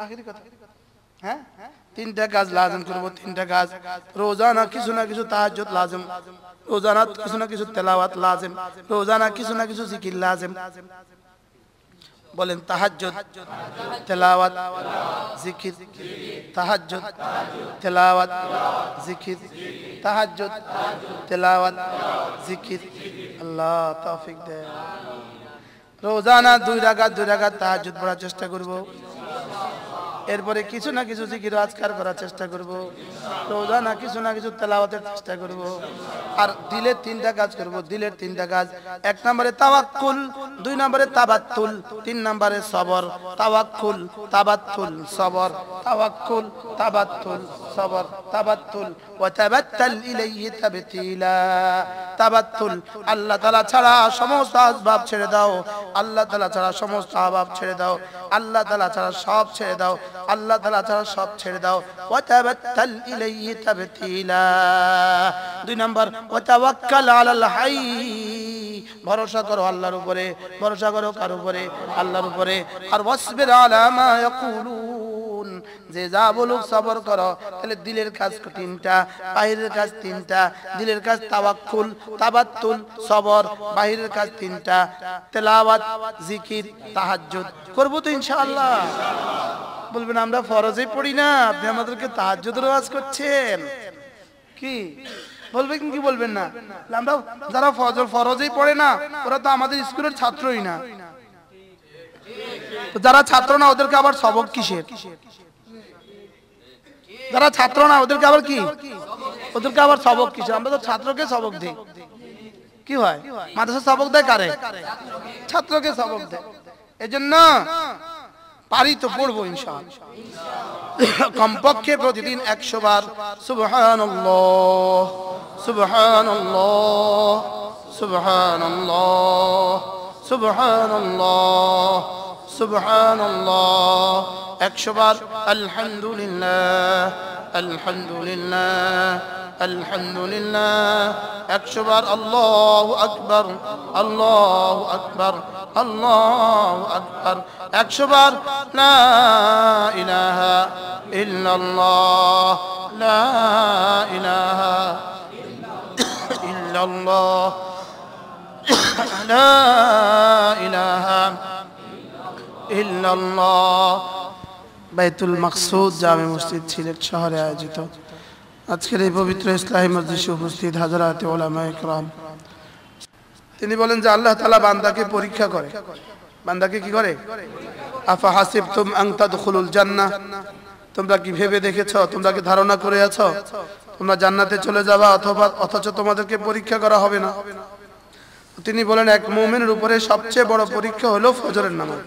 आखिरी कथा हैं तीन काज लाजम करबो तीन काज रोजाना किछु ना किछु तहज्जुद लाजम रोजाना किछु ना किछु तिलावत लाजम रोजाना किछु ना किछु जिकिर लाजम बोलें तहज्जुद तिलावत जिकिर तहज्जुद तिलावत जिकिर तहज्जुद तिलावत जिकिर अल्लाह तौफीक दे रोजाना दुई राकात तहज्जुद पढ़ार चेष्टा करबो এরপরে কিছু না কিছু জিকির আজকার করার চেষ্টা করব রোজানা কিছু না কিছু তেলাওয়াতের চেষ্টা করব আর দিলে তিনটা কাজ করব দিলের তিনটা কাজ এক নম্বরে তাওয়াক্কুল দুই নম্বরে তাবাত্তুল তিন নম্বরে সবর তাওয়াক্কুল তাবাত্তুল সবর তাওয়াক্কুল তাবাত্তুল সবর তাবাত্তুল ওয়া তাবাত্তাল ইলাইহি তাবতিলা তাবাত্তুল আল্লাহ তাআলা ছাড়া সমস্ত আসবাব ছেড়ে দাও আল্লাহ তাআলা ছাড়া সমস্ত আসবাব ছেড়ে দাও আল্লাহ তাআলা ছাড়া সব ছেড়ে দাও আল্লাহ তাআলা ছাড়া সব ছেড়ে দাও ওয়া তাবাত্তাল ইলাইহি তাবতিলা দুই নাম্বার ওয়া তাওয়াক্কাল আলাল হাই ভরসা করো আল্লাহর উপরে ভরসা করো কার উপরে আল্লাহর উপরে আর ওয়াসবির আলা মা ইয়াকুলুন যে যা বলুক সবর করো তাহলে দিলের কাজ তিনটা বাহিরের কাজ তিনটা দিলের কাজ তাওয়াক্কুল তাবাত্তুল সবর বাহিরের কাজ তিনটা তেলাওয়াত জিকির তাহাজ্জুদ করব তো ইনশাআল্লাহ বলবেন আমরা ফরজই পড়ি না আপনি আমাদেরকে তাহাজ্জুদের ওয়াজ করছেন কি বলবেন কি বলবেন না আমরা যারা ফরজই পড়ে না ওরা তো আমাদের স্কুলের ছাত্রই না ঠিক যারা ছাত্র না ওদেরকে আবার সবক কিসের যারা ছাত্র না ওদেরকে আবার কি ওদেরকে আবার সবক কিসের আমরা তো ছাত্রকে সবক দেই কি হয় মাদ্রাসা সবক দেয় কারে ছাত্রকে সবক দেয় এজন্য পারি তো পড়বো ইনশাআল্লাহ কমপক্ষে প্রতিদিন 100 বার সুবহানাল্লাহ সুবহানাল্লাহ সুবহানাল্লাহ সুবহানাল্লাহ সুবহানাল্লাহ 100 বার আলহামদুলিল্লাহ আলহামদুলিল্লাহ আলহামদুলিল্লাহ 100 বার আল্লাহু আকবার আল্লাহু আকবার আল্লাহু আকবার 100 বার লা ইলাহা ইল্লাল্লাহ লা ইলাহা ইল্লাল্লাহ লা ইলাহা ইল্লাল্লাহ বাইতুল মাকসুদ জামে মসজিদ সিলেট শহরে আয়োজিত আজকের এই পবিত্র ইসলামী মজলিসে উপস্থিত হাজারাতে উলামায়ে کرام তিনি বলেন যে আল্লাহ তাআলা বান্দাকে পরীক্ষা করে বান্দাকে কি করে আফা হাসিবতুম আন তাদখুলুল জান্নাহ তোমরা কি ভেবে দেখেছো তোমরা কি ধারণা করে আছো তোমরা জান্নাতে চলে যাবে অথবা অথচ তোমাদেরকে পরীক্ষা করা হবে না তিনি বলেন এক মুমিনের উপরে সবচেয়ে বড় পরীক্ষা হলো ফজরের নামাজ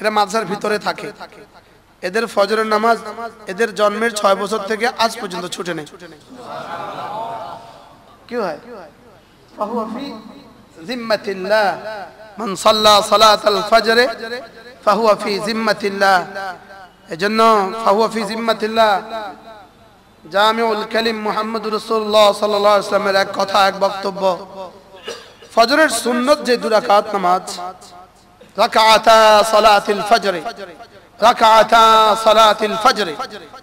এরা মাদ্রাসার ভিতরে থাকে এদের ফজরের নামাজ এদের জন্মের 6 বছর থেকে আজ পর্যন্ত ছুটে নেই কি হয় فهو في ذمه الله من صلى صلاه الفجر فهو في ذمه الله এজন্য فهو في ذمه الله জামিউল কালিম মুহাম্মদ রাসূলুল্লাহ সাল্লাল্লাহু আলাইহি ওয়াসাল্লামের এক কথা এক বক্তব্য ফজরের সুন্নাত যে দুই রাকাত নামাজ রাকাআতা সালাতুল ফজর ركعتا صلاة الفجر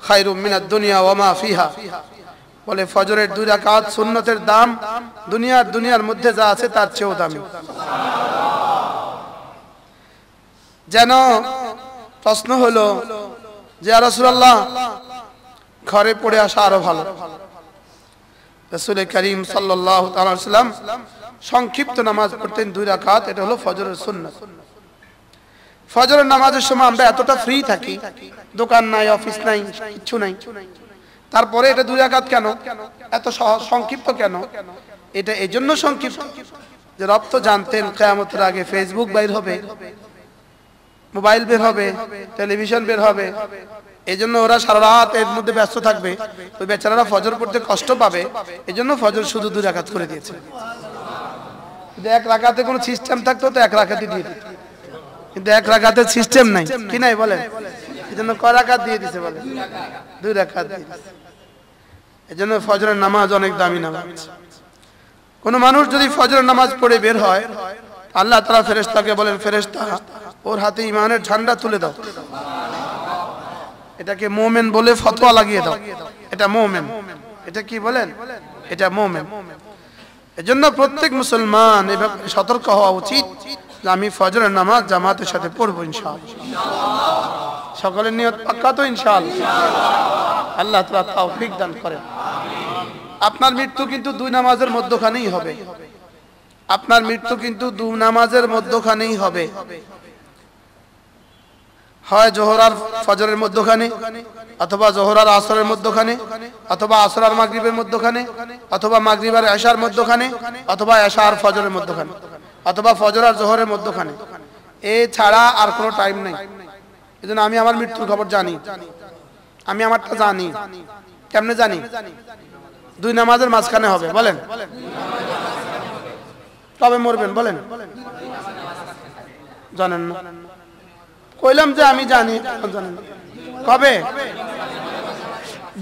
خير من الدنيا وما فيها বলে ফজরের দুই রাকাত সুন্নতের দাম দুনিয়ার মধ্যে যা আছে তার চেয়েও দামি সুবহানাল্লাহ যেন প্রশ্ন হলো যে ইয়া রাসূলুল্লাহ ঘরে পড়ে আসা আরো ভালো রাসূল করিম সাল্লাল্লাহু তাআলা আলাইহি ওয়াসাল্লাম সংক্ষিপ্ত নামাজ পড়তেন দুই রাকাত এটা হলো ফজরের সুন্নাত ফজরের নামাজের সময় আমরা এতটা ফ্রি থাকি দোকান নাই অফিস নাই কিছু নাই তারপরে এটা দুই রাকাত কেন এত সংক্ষিপ্ত কেন এটা এজন্য সংক্ষিপ্ত যে রব তো জানতেন কিয়ামতের আগে ফেসবুক বাইর হবে موبايل بير হবে টেলিভিশন বের হবে এজন্য ওরা সারা রাত এর মধ্যে ব্যস্ত থাকবে তো বেচারারা ফজর পড়তে কষ্ট পাবে এজন্য ফজর শুধু দুই রাকাত করে দিয়েছে যদি এক রাকাতে কোনো সিস্টেম থাকতো তো এক রাকাতই দিয়ে দিত কিন্তু এক রাকাতে সিস্টেম নাই কি নাই বলেন এজন্য কয় রাকাত দিয়ে দিয়েছে বলেন দুই রাকাত দিয়ে দিয়েছে এজন্য ফজরের নামাজ অনেক দামি নামাজ কোন মানুষ যদি ফজরের নামাজ পড়ে বের হয় আল্লাহ তাআলা ফেরেশতাকে বলেন ফেরেশতা ওর হাতে ঈমানের ঝান্ডা তুলে দাও এটাকে মুমিন বলে ফতোয়া লাগিয়ে দাও এটা মুমিন এটা কি বলেন এটা মুমিন এজন্য প্রত্যেক মুসলমান এ ব্যাপারে সতর্ক হওয়া উচিত যে আমি ফজরের নামাজ জামাতের সাথে পড়ব ইনশাআল্লাহ ইনশাআল্লাহ সকলের নিয়ত পাক্কা তো ইনশাআল্লাহ ইনশাআল্লাহ আল্লাহ তাআলা তৌফিক দান করেন আমিন আপনার মৃত্যু কিন্তু দুই নামাজের মধ্যখানেই হবে আপনার মৃত্যু কিন্তু দুই নামাজের মধ্যখানেই হবে হয় যোহর আর ফজরের মধ্যখানে অথবা যোহর আর আসরের মধ্যখানে অথবা আসর আর মাগরিবের মধ্যখানে অথবা মাগরিব আর ইশার মধ্যখানে অথবা ইশা আর ফজরের মধ্যখানে অথবা ফজর আর যোহরের মধ্যখানে এ ছাড়া আর কোনো টাইম নাই এজন্য আমি আমার মৃত্যুর খবর জানি আমি আমারটা জানি কেমনে জানি দুই নামাজের মাঝখানে হবে বলেন তবে মরবেন বলেন জানেন না কইলাম যে আমি জানি জানেন কবে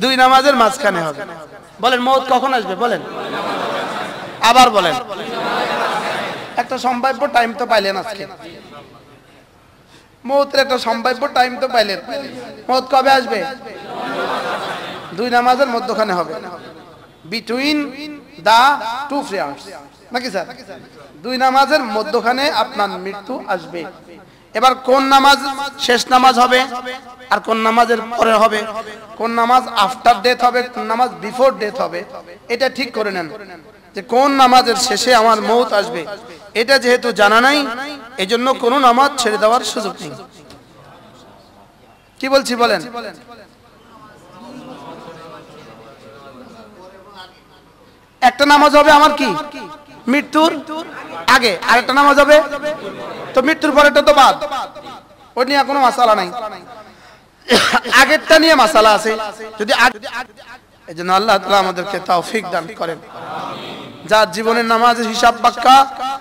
দুই নামাজের মাঝখানে হবে বলেন মওত কখন আসবে বলেন আবার বলেন একটা সম্ভাব্য টাইম তো পাইলেন আজকে মওতের একটা সম্ভাব্য টাইম তো পাইলেন মওত কবে আসবে দুই নামাজের মধ্যখানে হবে between the two prayers নাকি স্যার দুই নামাজের মধ্যখানে আপনার মৃত্যু আসবে এবার কোন নামাজ শেষ নামাজ হবে আর কোন নামাজের পরে হবে কোন নামাজ আফটার ডেথ হবে কোন নামাজ বিফোর ডেথ হবে এটা ঠিক করে নেন যে কোন নামাজের শেষে আমার মওত আসবে এটা যেহেতু জানা নাই এজন্য কোন নামাজ ছেড়ে দেওয়ার সুযোগ নেই কি বলছি বলেন একটা নামাজ হবে আমার কি মৃত্যুর আগে আরেকটা নামাজ হবে তো মৃত্যুর পরেটা তো বাদ ওই নিয়ে কোনো মাসালা নাই আগেরটা নিয়ে মাসালা আছে যদি এজন্য আল্লাহ তাআলা আমাদেরকে তৌফিক দান করেন আমিন যার জীবনের নামাজের হিসাব পাক্কা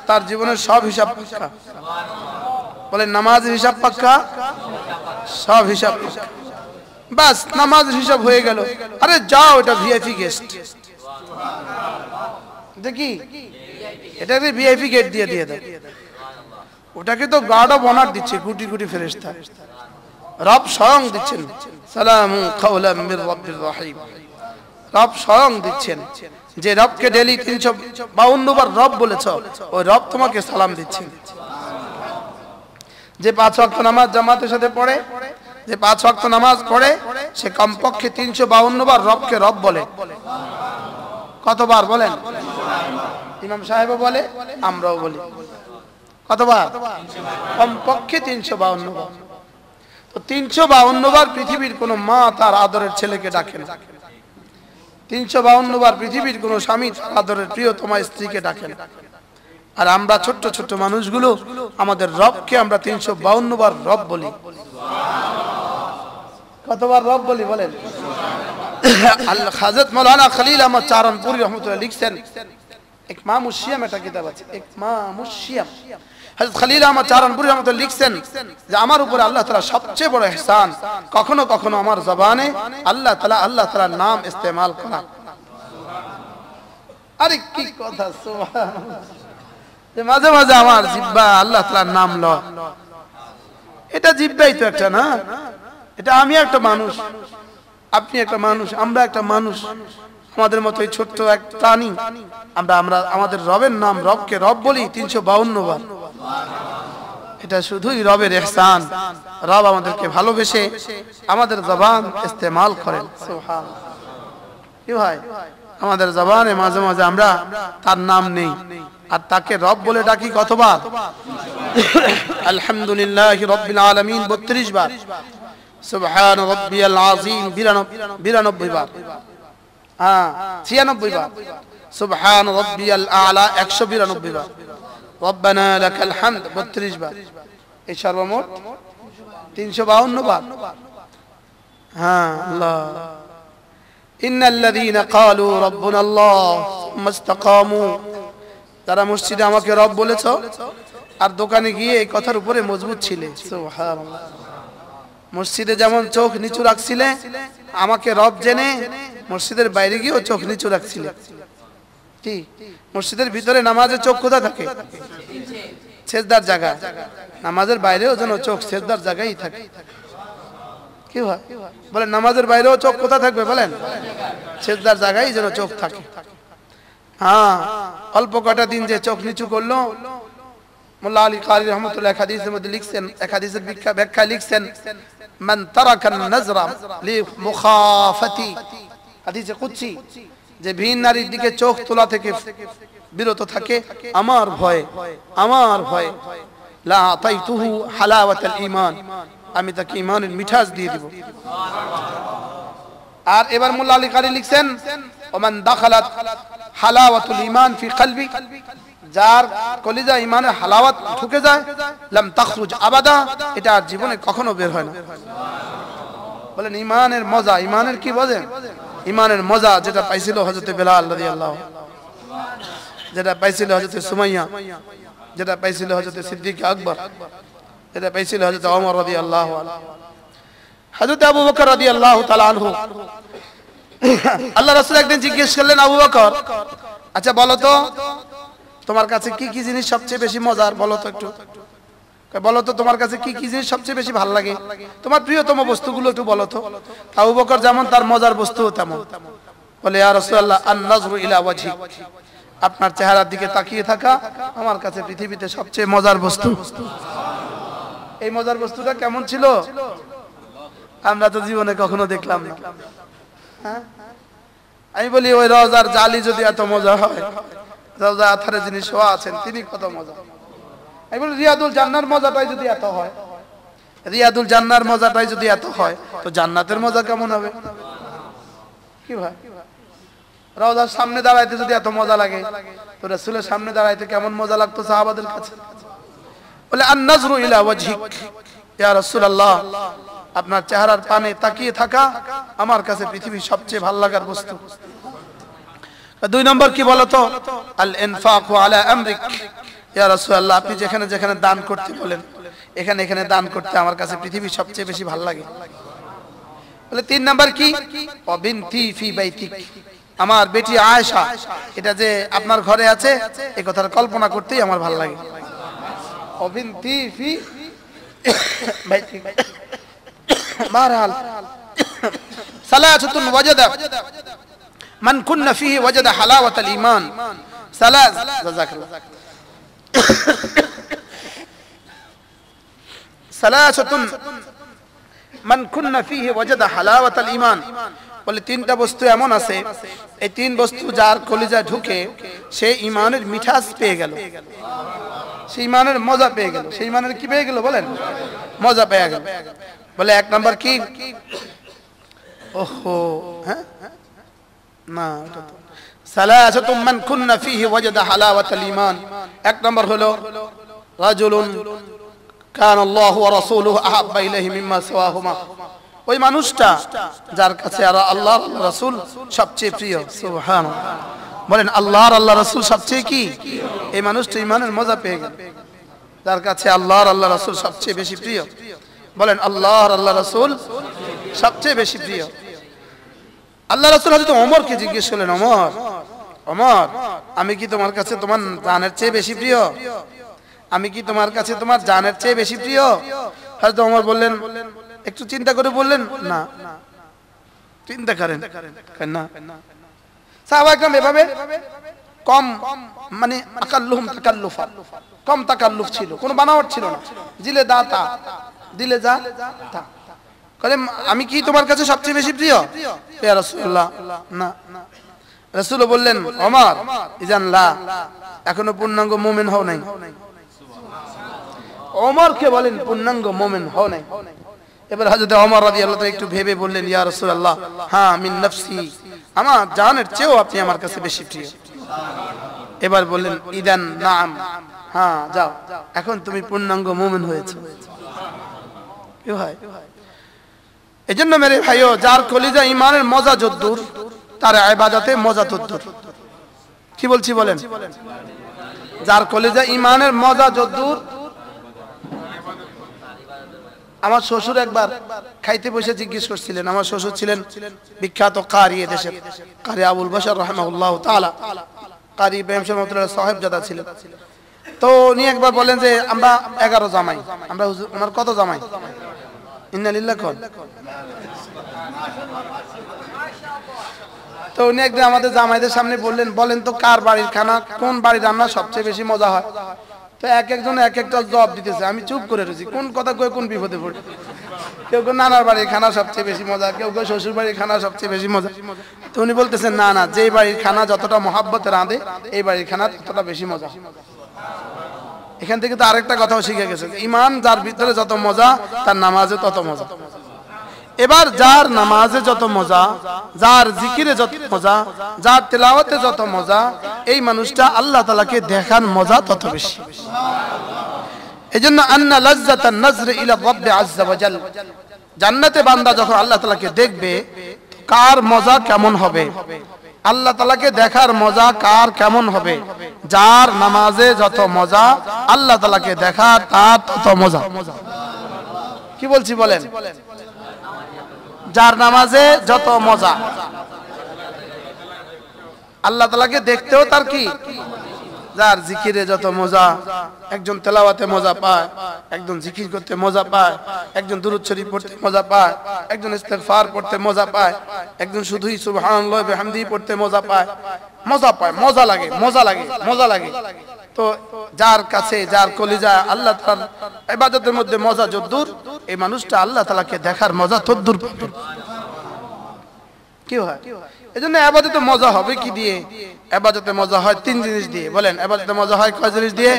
তার জীবনের সব হিসাব পাক্কা সুবহানাল্লাহ বলেন নামাজের হিসাব পাক্কা সব হিসাব পাক্কা বাস নামাজের হিসাব হয়ে গেল আরে যাও এটা ভিআইপি গেস্ট দেখি এটা কি ভিআইপি গেট দিয়ে দিয়ে দাও ওটাকে তো গার্ড অফ অনার দিচ্ছে গুটি গুটি ফেরেশতা রব স্বয়ং দিচ্ছেন সালামু কাওলাম মির রাব্বির রহিম রব স্বয়ং দিচ্ছেন যে রবকে ডেইলি 352 বার রব বলেছো ওই রব তোমাকে সালাম দিচ্ছেন যে পাঁচ ওয়াক্ত নামাজ জামাতের সাথে পড়ে যে পাঁচ ওয়াক্ত নামাজ পড়ে সে কমপক্ষে 352 বার রবকে রব বলে কতবার বলেন ইমাম সাহেবও বলে আমরাও বলি কতবার কমপক্ষে 352 বার তো 352 বার পৃথিবীর কোন মা তার আদরের ছেলেকে ডাকে না 352 বার পৃথিবীর কোন স্বামী তার আদরের প্রিয়তমা স্ত্রীকে ডাকে না আর আমরা ছোট ছোট মানুষগুলো আমাদের রবকে আমরা 352 বার রব বলি সুবহানাল্লাহ কতবার রব বলি বলেন আল্লাহ হযরত মাওলানা খলিল আহমদ চারণপুরী রাহমাতুল্লাহ লিখছেন ইকমাম উশ-শিয়াম এটা কিতাব আছে ইকমাম উশ-শিয়াম হযরত খলিল আহমদ চারণপুরী রাহমাতুল্লাহ লিখছেন যে আমার উপরে আল্লাহ তাআলা সবচেয়ে বড় ইহসান কখনো কখনো আমার জবানে আল্লাহ তাআলার নাম ইস্তেমাল করা সুবহানাল্লাহ আরে কি কথা সুবহানাল্লাহ যে মাঝে মাঝে আমার জিহ্বা আল্লাহ তাআলার নাম লয় এটা জিহ্বাই তো একটা না এটা আমি একটা মানুষ আপনি একটা মানুষ আমরা একটা মানুষ আমাদের মতই ছোট এক প্রাণী আমরা আমাদের রবের নাম রবকে রব বলি 352 বার এটা শুধুই রবের ইহসান রব আমাদেরকে ভালোবেসে আমাদের জবান ইস্তেমাল করেন সুবহানাল্লাহ কি ভাই আমাদের জবানে মাঝে মাঝে আমরা তার নাম নেই আর তাকে রব বলে ডাকি কতবার আলহামদুলিল্লাহি রাব্বিল আলামিন 32 বার سبحان ربي العظيم 92 بار ها 96 بار سبحان ربي الاعلى 192 بار ربنا لك الحمد 32 بار এই সর্বমোট 352 बार। हाँ अल्लाह, इन्नल लज़ीना क़ालू रब्बुना अल्लाह सुम्मा इस्ताक़ामू, तारा मस्जिदे आमाके रब बोलेছো আর দোকানে গিয়ে এই কথার উপরে মজবুত ছিলে। সুবহানাল্লাহ। মসজিদে যেমন চোখ নিচু রাখছিলে আমাকে রব জেনে, মসজিদের বাইরে গিয়েও চোখ নিচু রাখছিলে। ঠিক মসজিদের ভিতরে নামাজে চোখ কোথায় থাকে? সেজদার জায়গা। নামাজের বাইরেও যেন চোখ সেজদার জায়গায় থাকে। কি হয় বলেন, নামাজের বাইরেও চোখ কোথায় থাকবে বলেন? সেজদার জায়গায় যেন চোখ থাকে। হ্যাঁ, অল্প কটা দিন যে চোখ নিচু করলো, মোল্লা আলী কারি রহমতুল্লাহ হাদিসের মধ্যে লিখছেন, এক হাদিসের ব্যাখ্যা লিখছেন, মান তারাকান নাজরা লি মুখাফাতি, হাদিসে কুদসি, যে ভিন নারীর দিকে চোখ তোলা থেকে বিরত থাকে আমার ভয়, আমার ভয়, লা আতাইতুহু হালাওয়াতাল ঈমান, আমি তাকে ঈমানের মিঠাস দিয়ে দেব। আর এবার মোল্লা আলী কারি লিখছেন, ওমান দাখালাত হালাওয়াতুল ঈমান ফি কলবি, যার কলিজা ইমানের হালাওয়াত ঢুকে যায়, লাম তাখরুজ আবাদা, এটা আর জীবনে কখনো বের হয় না। বলেন ইমানের মজা, ইমানের কি বোঝেন? ইমানের মজা যেটা পাইছিল হযরতে বেলাল রাদিয়াল্লাহু, যেটা পাইছিল হযরতে সুমাইয়া, যেটা পাইছিল হযরতে সিদ্দিক আকবর, যেটা পাইছিল হযরতে ওমর রাদিয়াল্লাহু আনহু, হযরতে আবু বকর রাদিয়াল্লাহু তাআলা আনহু। আল্লাহ রাসূল একদিন জিজ্ঞেস করলেন, আবু বকর আচ্ছা বলো তো তোমার কাছে কি কি জিনিস সবচেয়ে বেশি মজার, বলো তো একটু, বলো তো তোমার কাছে কি কি জিনিস সবচেয়ে বেশি ভালো লাগে, তোমার প্রিয়তম বস্তুগুলো একটু বলো তো। আবু বকর যেমন তার মজার বস্তু তেমন। বলে ইয়া রাসূলুল্লাহ, আন নাযরু ইলা ওয়াজহি, আপনার চেহারার দিকে তাকিয়ে থাকা আমার কাছে পৃথিবীতে সবচেয়ে মজার বস্তু। সুবহানাল্লাহ। এই মজার বস্তুটা কেমন ছিল আমরা তো জীবনে কখনো দেখলাম না। হ্যাঁ, আমি বলি ওই রওজার জালি যদি এত মজা হয়, রওজা আথারে যিনি শোয়া আছেন তিনি কত মজা। আমি বলি রিয়াদুল জান্নার মজাটাই যদি এত হয়, রিয়াদুল জান্নার মজাটাই যদি এত হয়, তো জান্নাতের মজা কেমন হবে? কি ভাই, রওজার সামনে দাঁড়াইতে যদি এত মজা লাগে, তো রাসূলের সামনে দাঁড়াইতে কেমন মজা লাগতো সাহাবাদের কাছে। বলে আন নাযরু ইলা ওয়াজহিক, ইয়া রাসূলুল্লাহ আপনার চেহারার পানে তাকিয়ে থাকা আমার কাছে পৃথিবীর সবচেয়ে ভালো লাগার বস্তু। দুই নম্বর কি বলতো? আল ইনফাকু আলা আমরিক, ইয়া রাসূলুল্লাহ আপনি যেখানে যেখানে দান করতে বলেন এখানে এখানে দান করতে আমার কাছে পৃথিবীর সবচেয়ে বেশি ভালো লাগে। বলে তিন নম্বর কি? ওয়া বিনতি ফি বাইতিক, আমার বেটি আয়েশা এটা যে আপনার ঘরে আছে এই কথার কল্পনা করতেই আমার ভালো লাগে। ওয়া বিনতি ফি বাইতিক মারহাল সালাসাতুন ওয়াজাদা من كن فيه وجد حلاوة الإيمان ثلاث جزاك الله ثلاثة من كن فيه وجد حلاوة الإيمان বলে তিনটা বস্তু এমন আছে, এই তিন বস্তু যার কলিজা ঢুকে সে ইমানের মিঠাস পেয়ে গেল, সে ইমানের মজা পেয়ে গেল, সে ইমানের কি পেয়ে গেল বলেন? মজা পেয়ে গেল। বলে এক নম্বর কি? ওহো হ্যাঁ না, সালাসাতুন মান কুননা ফীহি ওয়াজাদা হালাওয়াতাল ঈমান, এক নম্বর হলো রাজুলুন কানা আল্লাহু ওয়া রাসূলুহু আহাব্বা ইলাইহি মিম্মা সিওয়াহুমা, ওই মানুষটা যার কাছে আল্লাহ আল্লাহর রাসূল সবচেয়ে প্রিয়। সুবহানাল্লাহ। বলেন আল্লাহ আর আল্লাহর রাসূল সবচেয়ে কি? এই মানুষটা ঈমানের মজা পেয়ে গেল যার কাছে আল্লাহ আর আল্লাহর রাসূল সবচেয়ে বেশি প্রিয়। বলেন আল্লাহ আর আল্লাহর রাসূল সবচেয়ে বেশি প্রিয়। আল্লাহ রাসূল হযরত ওমরকে জিজ্ঞেস করলেন, ওমর ওমর আমি কি তোমার কাছে তোমার জানের চেয়ে বেশি প্রিয়? আমি কি তোমার কাছে তোমার জানের চেয়ে বেশি প্রিয়? হযরত ওমর বললেন, একটু চিন্তা করে বললেন না। চিন্তা করেন না। সাহাবা একরাম এভাবে কম মানে আকাল্লুহুম তাকাল্লুফা, কম তাকাল্লুফ ছিল, কোনো বানাওয়াট ছিল না, দিলে দাতা দিলে যা তা। বলেন আমি কি তোমার কাছে সবচেয়ে বেশি প্রিয়? ইয়া রাসূলুল্লাহ না। রাসূল বললেন, ওমর ইজান লা, এখনো পূর্ণাঙ্গ মুমিন হও নাই। সুবহানাল্লাহ। ওমরকে বলেন পূর্ণাঙ্গ মুমিন হও নাই। এবার হযরত ওমর রাদিয়াল্লাহু তাআলা একটু ভেবে বললেন, ইয়া রাসূলুল্লাহ হ্যাঁ মিন নাফসি, আমার জানের চেয়েও আপনি আমার কাছে বেশি প্রিয়। সুবহানাল্লাহ। এবার বললেন ইদান নাম, হ্যাঁ যাও এখন তুমি পূর্ণাঙ্গ মুমিন হয়েছো। এজন্য মেরে ভাইও যার কলিজা ঈমানের মজা যদ্দূর তার ইবাদতে মজা তদ্দূর। কি বলছি বলেন? যার কলিজা ঈমানের মজা যদ্দূর। আমার শ্বশুর একবার খাইতে বসে জিজ্ঞেস করছিলেন, আমার শ্বশুর ছিলেন বিখ্যাত কারি দেশের কারি আবুল বাশার রাহিমাহুল্লাহ তাআলা, কারি ইব্রাহিম সাহেব সাহেবজাদা ছিলেন। তো উনি একবার বলেন যে আমরা ১১ জামাই, আমরা হুজুর আমার কত জামাই? ইন্না লিল্লাহ কোন। তো উনি একদিন আমাদের জামাইদের সামনে বললেন, বলেন তো কার বাড়ির খানা, কোন বাড়ির রান্না সবচেয়ে বেশি মজা হয়? তো এক একজন এক একটা জবাব দিতেছে। আমি চুপ করে রয়েছি, কোন কথা কয়ে কোন বিপদে পড়ি। কেউ কেউ নানার বাড়ির খানা সবচেয়ে বেশি মজা, কেউ কেউ শ্বশুর বাড়ির খানা সবচেয়ে বেশি মজা। তো উনি বলতেছেন না না, যেই বাড়ির খানা যতটা মহাব্বতে রাঁধে এই বাড়ির খানা ততটা বেশি মজা। এখান থেকে তো আরেকটা কথাও শিখে গেছে, ইমান যার ভিতরে যত মজা তার নামাজে তত মজা। এবার যার নামাজে যত মজা, যার জিকিরে যত মজা, যার তেলাওয়াতে যত মজা, এই মানুষটা আল্লাহ তাআলাকে দেখার মজা তত বেশি। এজন্য আন্না লাজ্জাতান নাজরি ইলা রাব্বি আযজা ওয়া জাল, জান্নাতে বান্দা যখন আল্লাহ তাআলাকে দেখবে কার মজা কেমন হবে, আল্লাহ তাআলাকে দেখার মজা কার কেমন হবে? যার নামাজে যত মজা, আল্লাহ তাআলাকে দেখার তার তত মজা। কি বলছি বলেন? যার নামাজে যত মজা, আল্লাহ তাআলাকে দেখতেও তার কি, যার জিকিরে যত মজা। একজন তেলাওয়াতে মজা পায়, একজন জিকির করতে মজা পায়, একজন দুরূদ শরীফ পড়তে মজা পায়, একজন ইস্তেগফার পড়তে মজা পায়, একজন শুধুই সুবহানাল্লাহ ওয়া বিহামদিহি পড়তে মজা পায়, মজা পায়, মজা লাগে, মজা লাগে, মজা লাগে। তো যার কাছে, যার কলিজা আল্লাহ তাআলার ইবাদতের মধ্যে মজা যদ্দূর, এই মানুষটা আল্লাহ তাআলাকে দেখার মজা তদ্দূর পাবে। কি হয়? এজন্য ইবাদতে মজা হবে কি দিয়ে? ইবাদতে মজা হয় তিন জিনিস দিয়ে। বলেন ইবাদতে মজা হয় কয় জিনিস দিয়ে?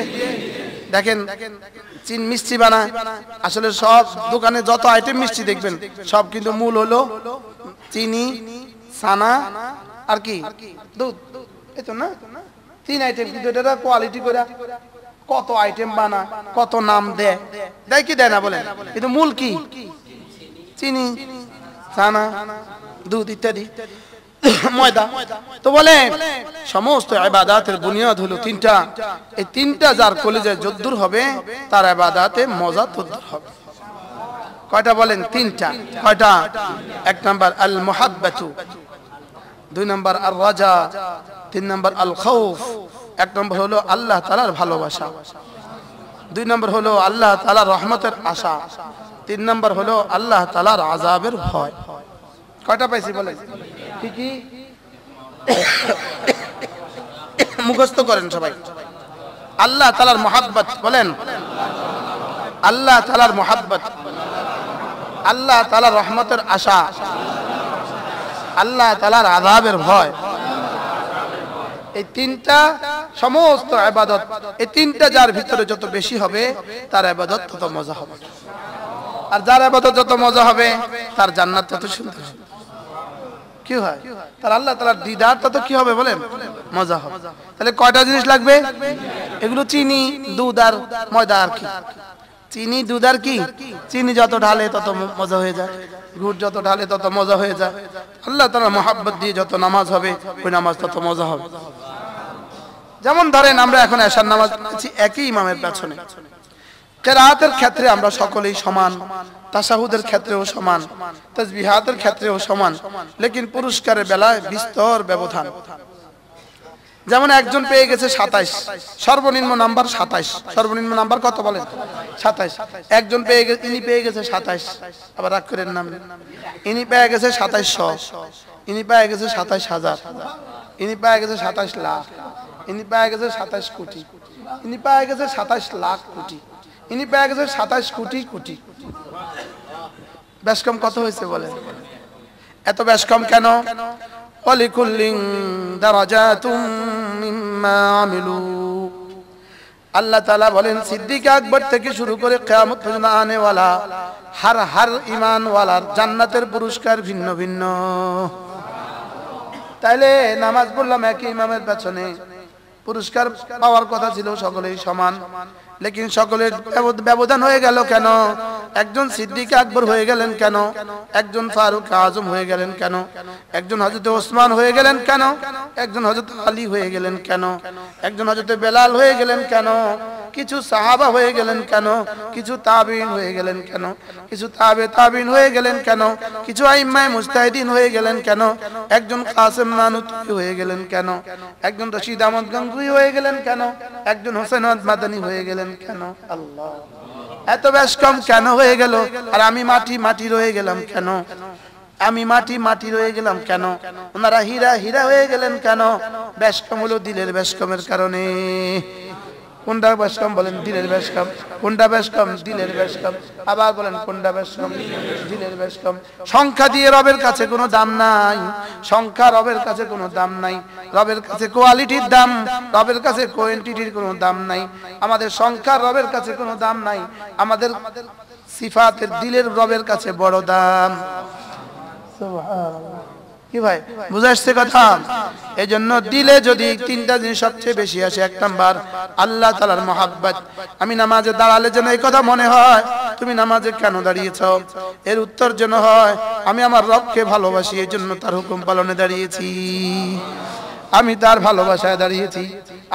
দেখেন চিন মিষ্টি বানায়, আসলে সব দোকানে যত আইটেম মিষ্টি দেখবেন সব কিন্তু মূল হলো চিনি, ছানা আর কি দুধ, এই তো না? তিন আইটেম। কিন্তু এটা কোয়ালিটি করে কত আইটেম বানায়, কত নাম দেয়, দেয় কি দেয় না বলেন? কিন্তু মূল কি? চিনি, ছানা, দুধ ইত্যাদি, ময়দা। তো বলে সমস্ত ইবাদাতের বুনিয়াদ হলো তিনটা। এই তিনটা যার কলিজায় যদ্দূর হবে তার ইবাদাতে মজা তদ্দূর হবে। কয়টা বলেন? তিনটা। কয়টা? এক নাম্বার আল মুহাব্বাতু, দুই নাম্বার আর রাজা, তিন নাম্বার আল খাউফ। এক নম্বর হলো আল্লাহ তাআলার ভালোবাসা, দুই নম্বর হলো আল্লাহ তাআলার রহমতের আশা, তিন নম্বর হলো আল্লাহ তাআলার আযাবের ভয়। কয়টা পাইছি বলেন? কি কি মুখস্থ করেন সবাই। আল্লাহ তাআলার মুহাব্বত বলেন, আল্লাহ তাআলার মুহাব্বত, আল্লাহ তাআলার রহমতের আশা, আল্লাহ তাআলার আযাবের ভয়। এই তিনটা সমস্ত ইবাদত, এই তিনটা যার ভিতরে যত বেশি হবে তার ইবাদত তত মজা হবে। আর যার ইবাদত যত মজা হবে তার জান্নাত তত সুন্দর হবে। কি হয়? তার আল্লাহ তাআলার দিদার তত কি হবে বলেন? মজা হবে। তাহলে কয়টা জিনিস লাগবে? এগুলো চিনি, দুধ আর ময়দা। আর কি চিনি, দুধ আর কি? চিনি যত ঢালে তত মজা হয়ে যায়, গুড় যত ঢালে তত মজা হয়ে যায়। আল্লাহ তাআলার মুহাব্বত দিয়ে যত নামাজ হবে ওই নামাজ তত মজা হবে। যেমন ধরেন আমরা এখন এশার নামাজ পড়ছি একই ইমামের পেছনে, কেরাতের ক্ষেত্রে আমরা সকলেই সমান, তাশাহুদের ক্ষেত্রেও সমান, তাসবিহাতের ক্ষেত্রেও সমান, লেকিন পুরস্কারের বেলায় বিস্তর ব্যবধান। যেমন একজন পেয়ে গেছে ২৭, সর্বনিম্ন নাম্বার ২৭, সর্বনিম্ন নাম্বার কত বলেন? ২৭। একজন পেয়ে গেছে, ইনি পেয়ে গেছে ২৭, আবার রাগ করেন নাম, ইনি পেয়ে গেছে ২৭০০, ইনি পেয়ে গেছে ২৭,০০০, ইনি পেয়ে গেছে ২৭ লাখ, ইনি পেয়ে গেছে ২৭ কোটি, ইনি পেয়ে গেছে ২৭ লাখ কোটি, ইনি পেয়ে গেছে ২৭ কোটি কোটি। ব্যাসকম কত হয়েছে বলেন? এত ব্যাসকম কেন? ওয়ালিকুল্লিন দারাজাতুম মিম্মা আমিলু। আল্লাহ তাআলা বলেন সিদ্দিক আকবর থেকে শুরু করে কিয়ামত পর্যন্ত আনেওয়ালা হর হর ঈমানওয়ালার জান্নাতের পুরস্কার ভিন্ন ভিন্ন। তাইলে নামাজ পড়লাম একই ইমামের পেছনে, পুরস্কার পাওয়ার কথা ছিল সকলেই সমান, लेकिन सकलेर व्यवधान हो गेल केन एकजन सिद्दीक अकबर हो गेलेन केन एकजन फारूक आजम हो गेलेन केन एकजन हजरत ओस्मान हो गेलेन केन एकजन हजरत आली हो गेलेन केन एकजन हजरत बेलाल हो गेलेन केन किछु साहाबा हो गेलेन केन किछु ताबीईन हो गेलेन केन किछु ताबे ताबीईन हो गेलेन केन किछु आइम्माए मुजताहिदीन हो गेलेन केन एकजन कासिम नानूतवी हो गेलेन केन एकजन रशीद अहमद गंगवी हो गेलेन केन एकजन हुसैन अहमद मदनी हो गेलेन কেন আল্লাহ এত বেশ কম কেন হয়ে গেল আর আমি মাটি মাটি রয়ে গেলাম কেন আমি মাটি মাটি রয়ে গেলাম কেন ওনারা হীরা হীরা হয়ে গেলেন কেন বেশ কম হলো দিলের বেশ কমের কারণে কোনটা বেশ কম বলেন দিলের বেশ কম কোনটা বেশ কম দিলের বেশ কম আবার বলেন কোনটা বেশ কম দিলের বেশ কম সংখ্যা দিয়ে রবের কাছে কোনো দাম নাই সংখ্যা রবের কাছে কোনো দাম নাই রবের কাছে কোয়ালিটির দাম রবের কাছে কোয়ান্টিটির কোনো দাম নাই আমাদের সংখ্যা রবের কাছে কোনো দাম নাই আমাদের সিফাতের দিলের রবের কাছে বড় দাম সুবহানাল্লাহ কি ভাই বুঝা আসছে কথা এজন্য দিলে যদি তিনটা জিনিস সবচেয়ে বেশি আসে এক নাম্বার আল্লাহ তাআলার محبت আমি নামাজে দাঁড়ালে যেন এই কথা মনে হয় তুমি নামাজে কেন দাঁড়িয়েছো এর উত্তর যেন হয় আমি আমার রবকে ভালোবাসি এজন্য তার হুকুম পালনে দাঁড়িয়েছি আমি তার ভালোবাসায় দাঁড়িয়েছি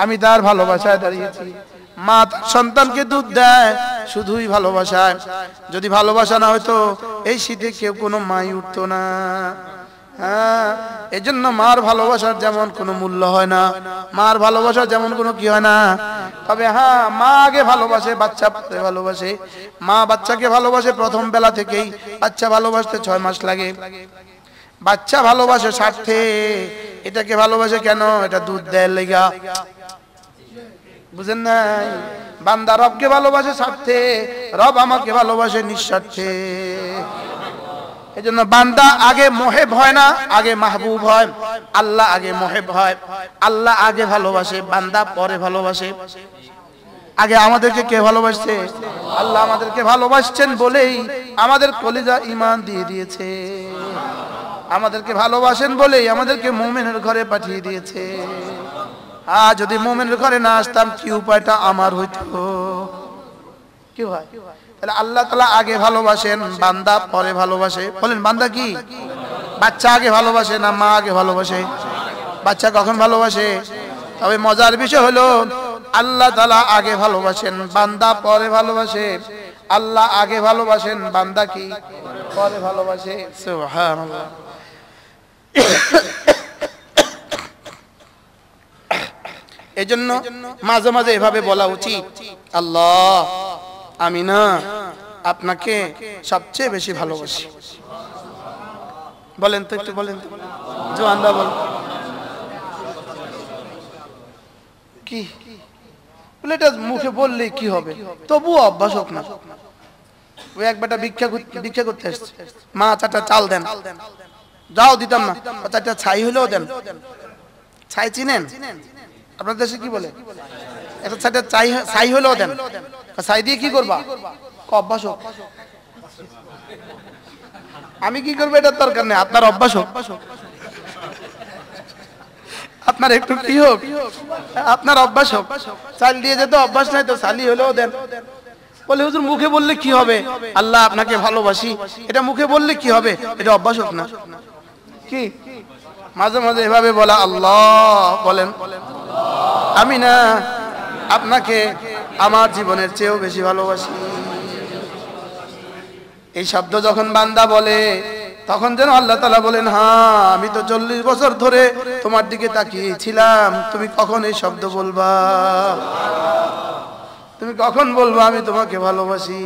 আমি তার ভালোবাসায় দাঁড়িয়েছি মা তার সন্তানকে দুধ দেয় শুধুই ভালোবাসায় যদি ভালোবাসা না হতো এই শীতে কেউ কোনো মাই উঠতো না হ্যাঁ এজন্য মার ভালোবাসার যেমন কোনো মূল্য হয় না মার ভালোবাসার যেমন কোনো কি হয় না তবে হ্যাঁ মা আগে ভালোবাসে বাচ্চা পরে ভালোবাসে মা বাচ্চাকে ভালোবাসে প্রথম বেলা থেকেই বাচ্চা ভালোবাসতে 6 মাস লাগে বাচ্চা ভালোবাসে স্বার্থে এটাকে ভালোবাসে কেন এটা দুধ দেয় লাগা বুঝেন না বান্দা রবকে ভালোবাসে স্বার্থে রব আমাকে ভালোবাসে নিঃস্বার্থে এজন্য বান্দা আগে মুহিব হয় না আগে মাহবুব হয় আল্লাহ আগে মুহিব হয় আল্লাহ আগে ভালোবাসে বান্দা পরে ভালোবাসে আগে আমাদেরকে কে ভালোবাসছে আল্লাহ আমাদেরকে ভালোবাসছেন বলেই আমাদের কলিজা ঈমান দিয়ে দিয়েছে আমাদেরকে ভালোবাসেন বলেই আমাদেরকে মুমিনের ঘরে পাঠিয়ে দিয়েছে আর যদি মুমিনের ঘরে না আসতাম কি উপায়টা আমার হইতো কি হয় তাহলে আল্লাহ তাআলা আগে ভালোবাসেন বান্দা পরে ভালোবাসে বলেন বান্দা কি বাচ্চা আগে ভালোবাসে না মা আগে ভালোবাসে বাচ্চা কখন ভালোবাসে তবে মজার বিষয় হলো আল্লাহ তাআলা আগে ভালোবাসেন বান্দা পরে ভালোবাসে আল্লাহ আগে ভালোবাসেন বান্দা কি পরে ভালোবাসে সুবহানাল্লাহ এজন্য মাঝে মাঝে এভাবে বলা উচিত আল্লাহ আমি না আপনাকে সবচেয়ে বেশি ভালোবাসি বলেন তো একটু বলেন তো জোয়ানরা বল কি প্লেটাস মুখে বললে কি হবে তবু অভ্যাস হোক না ওই একবারটা ভিক্ষা করতে আসছে মা চাটা চাল দেন যাও দিতাম না চাটা ছাই হলেও দেন ছাই চিনেন আপনাদের দেশে কি বলে এটা চাটা ছাই হলেও দেন ছাই দিয়ে কি করবা অভ্যাস হোক আমি কি করব এটা দরকার নেই আপনার অভ্যাস হোক আপনার একটু কি হোক আপনার অভ্যাস হোক চাল দিয়ে যেতে অভ্যাস নাই তো সালি হলেও দেন বলে হুজুর মুখে বললে কি হবে আল্লাহ আপনাকে ভালোবাসি এটা মুখে বললে কি হবে এটা অভ্যাস হোক না কি মাঝে মাঝে এভাবে বলা আল্লাহ বলেন আল্লাহ আমি না আপনাকে আমার জীবনের চেয়েও বেশি ভালোবাসি এই শব্দ যখন বান্দা বলে তখন যেন আল্লাহ তাআলা বলেন হ্যাঁ আমি তো 40 বছর ধরে তোমার দিকে তাকিয়ে ছিলাম তুমি কখন এই শব্দ বলবা তুমি কখন বলবা আমি তোমাকে ভালোবাসি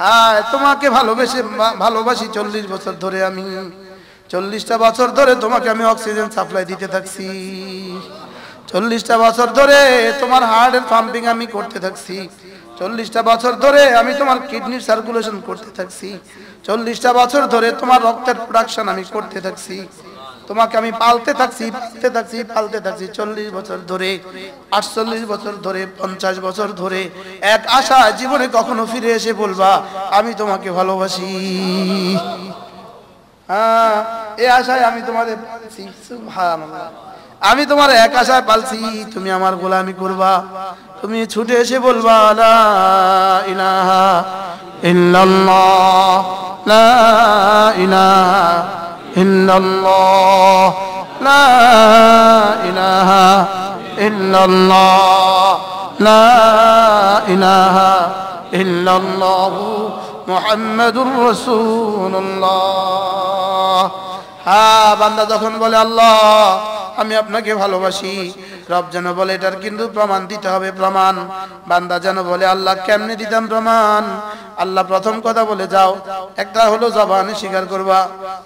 হ্যাঁ তোমাকে ভালোবাসি 40 বছর ধরে আমি 40টা বছর ধরে তোমাকে আমি অক্সিজেন সাপ্লাই দিতে থাকছি 40টা বছর ধরে তোমার হার্টের পাম্পিং আমি করতে থাকছি 40টা বছর ধরে আমি তোমার কিডনির সার্কুলেশন করতে থাকছি 40টা বছর ধরে তোমার রক্তের প্রোডাকশন আমি করতে থাকছি তোমাকে আমি পালতে থাকছি 40 বছর ধরে 48 বছর ধরে 50 বছর ধরে এক আশা জীবনে কখনো ফিরে এসে বলবা আমি তোমাকে ভালোবাসি হ্যাঁ এই আশায় আমি তোমাদের পালছি সুবহানাল্লাহ আমি তোমার এক আশায় পালছি তুমি আমার গোলামি করবা তুমি ছুটে এসে বলবা লা ইলাহা ইল্লাল্লাহ লা ইলাহা ইল্লাল্লাহ লা ইলাহা ইল্লাল্লাহ লা ইলাহা ইল্লাল্লাহ মুহাম্মাদুর রাসূলুল্লাহ। হ্যাঁ, বান্দা যখন বলে আল্লাহ আমি আপনাকে ভালোবাসি, রব যেন বলে এটার কিন্তু প্রমাণ দিতে হবে। প্রমাণ বান্দা যেন বলে আল্লাহ কেমনে দিতাম প্রমাণ? আল্লাহ প্রথম কথা বলে যাও, একটা হলো জবানে স্বীকার করবা,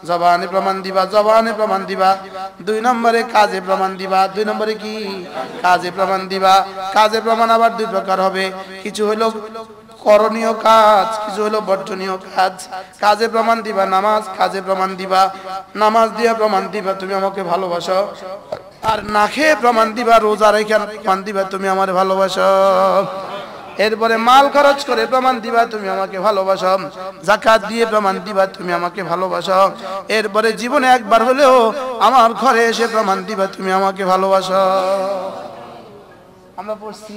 জবানে প্রমাণ দিবা, জবানে প্রমাণ দিবা। দুই নম্বরে কাজে প্রমাণ দিবা। দুই নম্বরে কি? কাজে প্রমাণ দিবা। কাজে প্রমাণ আবার দুই প্রকার হবে, কিছু হলো করণীয় কাজ, কিছু হলো বর্জনীয় কাজ। কাজে প্রমাণ দিবা নামাজ, কাজে প্রমাণ দিবা নামাজ দিয়া প্রমাণ দিবা তুমি আমাকে ভালোবাসো। আর না খেয়ে প্রমাণ দিবা, রোজা রেখে প্রমাণ দিবা তুমি আমার ভালোবাসো। এরপরে মাল খরচ করে প্রমাণ দিবা তুমি আমাকে ভালোবাসো, যাকাত দিয়ে প্রমাণ দিবা তুমি আমাকে ভালোবাসো। এরপরে জীবনে একবার হলেও আমার ঘরে এসে প্রমাণ দিবা তুমি আমাকে ভালোবাসো। আমরা পড়ছি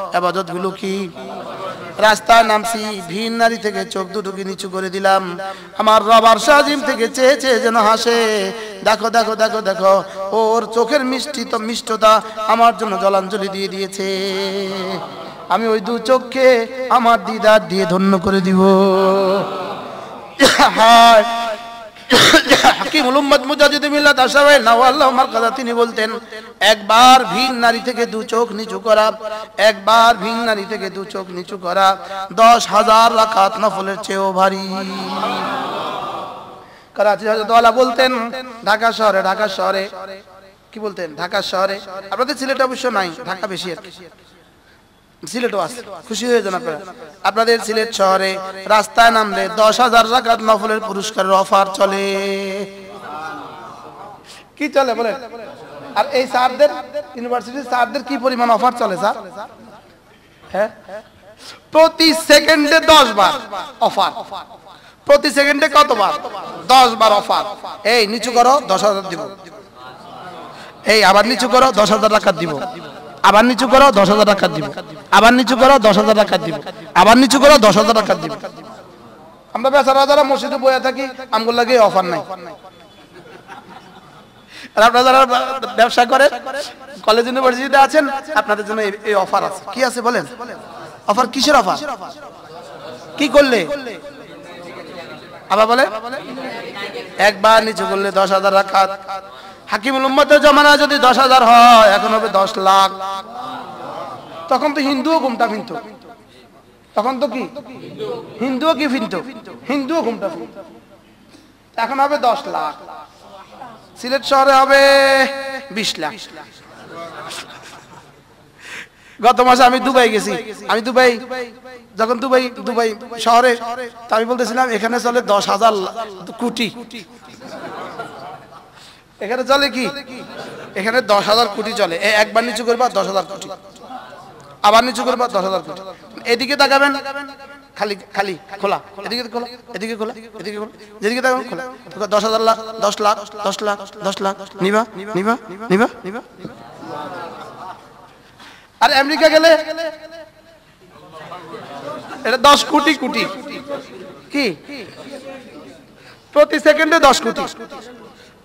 ইবাদতগুলো কি? রাস্তায় নামছি, ভিন নারী থেকে চোখ দুটোকে নিচু করে দিলাম, আমার রব আরশে আজিম থেকে চেয়ে চেয়ে যেন হাসে, দেখো দেখো দেখো দেখো ওর চোখের মিষ্টতা আমার জন্য জলাঞ্জলি দিয়ে দিয়েছে, আমি ওই দু চোখকে আমার দিদার দিয়ে ধন্য করে দিব। তিনি বলতেন, একবার ভিন নারী থেকে দু চোখ নিচু করা, একবার ভিন নারী থেকে দু চোখ নিচু করা 10,000 রাকাত নফলের চেয়েও ভারী। করাচি হযরতওয়ালা বলতেন, ঢাকা শহরে কি বলতেন? ঢাকা শহরে, আপনাদের সিলেটে অবশ্য নাই, ঢাকা বেশি আর কি, সিলেটও আছে, খুশি হয়ে যান আপনারা। আপনাদের সিলেট শহরে রাস্তায় নামলে 10,000 রাকাত নফলের পুরস্কারের অফার চলে। কি চলে বলেন? আর এই স্যারদের, ইউনিভার্সিটির স্যারদের কি পরিমাণ অফার চলে স্যার? হ্যাঁ, প্রতি সেকেন্ডে 10 বার অফার। প্রতি সেকেন্ডে কতবার? 10 বার অফার। এই নিচু করো 10,000 দিব, এই আবার নিচু করো 10,000 রাকাত দিব, আবার নিচু করো 10,000 টাকা দিব, আবার নিচু করো 10,000 টাকা দিব, আবার নিচু করো 10,000 টাকা দিব। আমরা বেচারা যারা মসজিদে বসে থাকি আমগুলো লাগে অফার নাই। আর আপনারা যারা ব্যবসা করেন, কলেজ ইউনিভার্সিটিতে আছেন, আপনাদের জন্য এই অফার আছে। কি আছে বলেন? অফার কিসের অফার? কি করলে? আবার বলে, একবার নিচু করলে 10,000 রাকাত। হাকিমুল উম্মতের জমানায় যদি 10,000 হয়, এখন হবে 10 লাখ। তখন তো হিন্দুও ঘুমটা ফিনত। তখন তো কি হিন্দুও কি ফিনত? হিন্দুও ঘুমটা ফিনত। এখন হবে 10 লাখ, সিলেট শহরে হবে 20 লাখ। গত মাসে আমি দুবাই গেছি। আমি দুবাই যখন দুবাই শহরে, আমি বলতেছিলাম এখানে চলে 10,000 কোটি, এখানে চলে কি? এখানে 10,000 কোটি চলে। একবার নিচু করবা 10,000 কোটি, আবার নিচু করবা 10,000 কোটি। এদিকে তাকাবেন খালি খালি খোলা, এদিকে খোলা, এদিকে খোলা, এদিকে খোলা, যেদিকে তাকাবেন খোলা। 10,000 লাখ, 10 লাখ, 10 লাখ, 10 লাখ নিবা নিবা নিবা নিবা। আর আমেরিকা গেলে এটা 10 কোটি কোটি, কি প্রতি সেকেন্ডে 10 কোটি।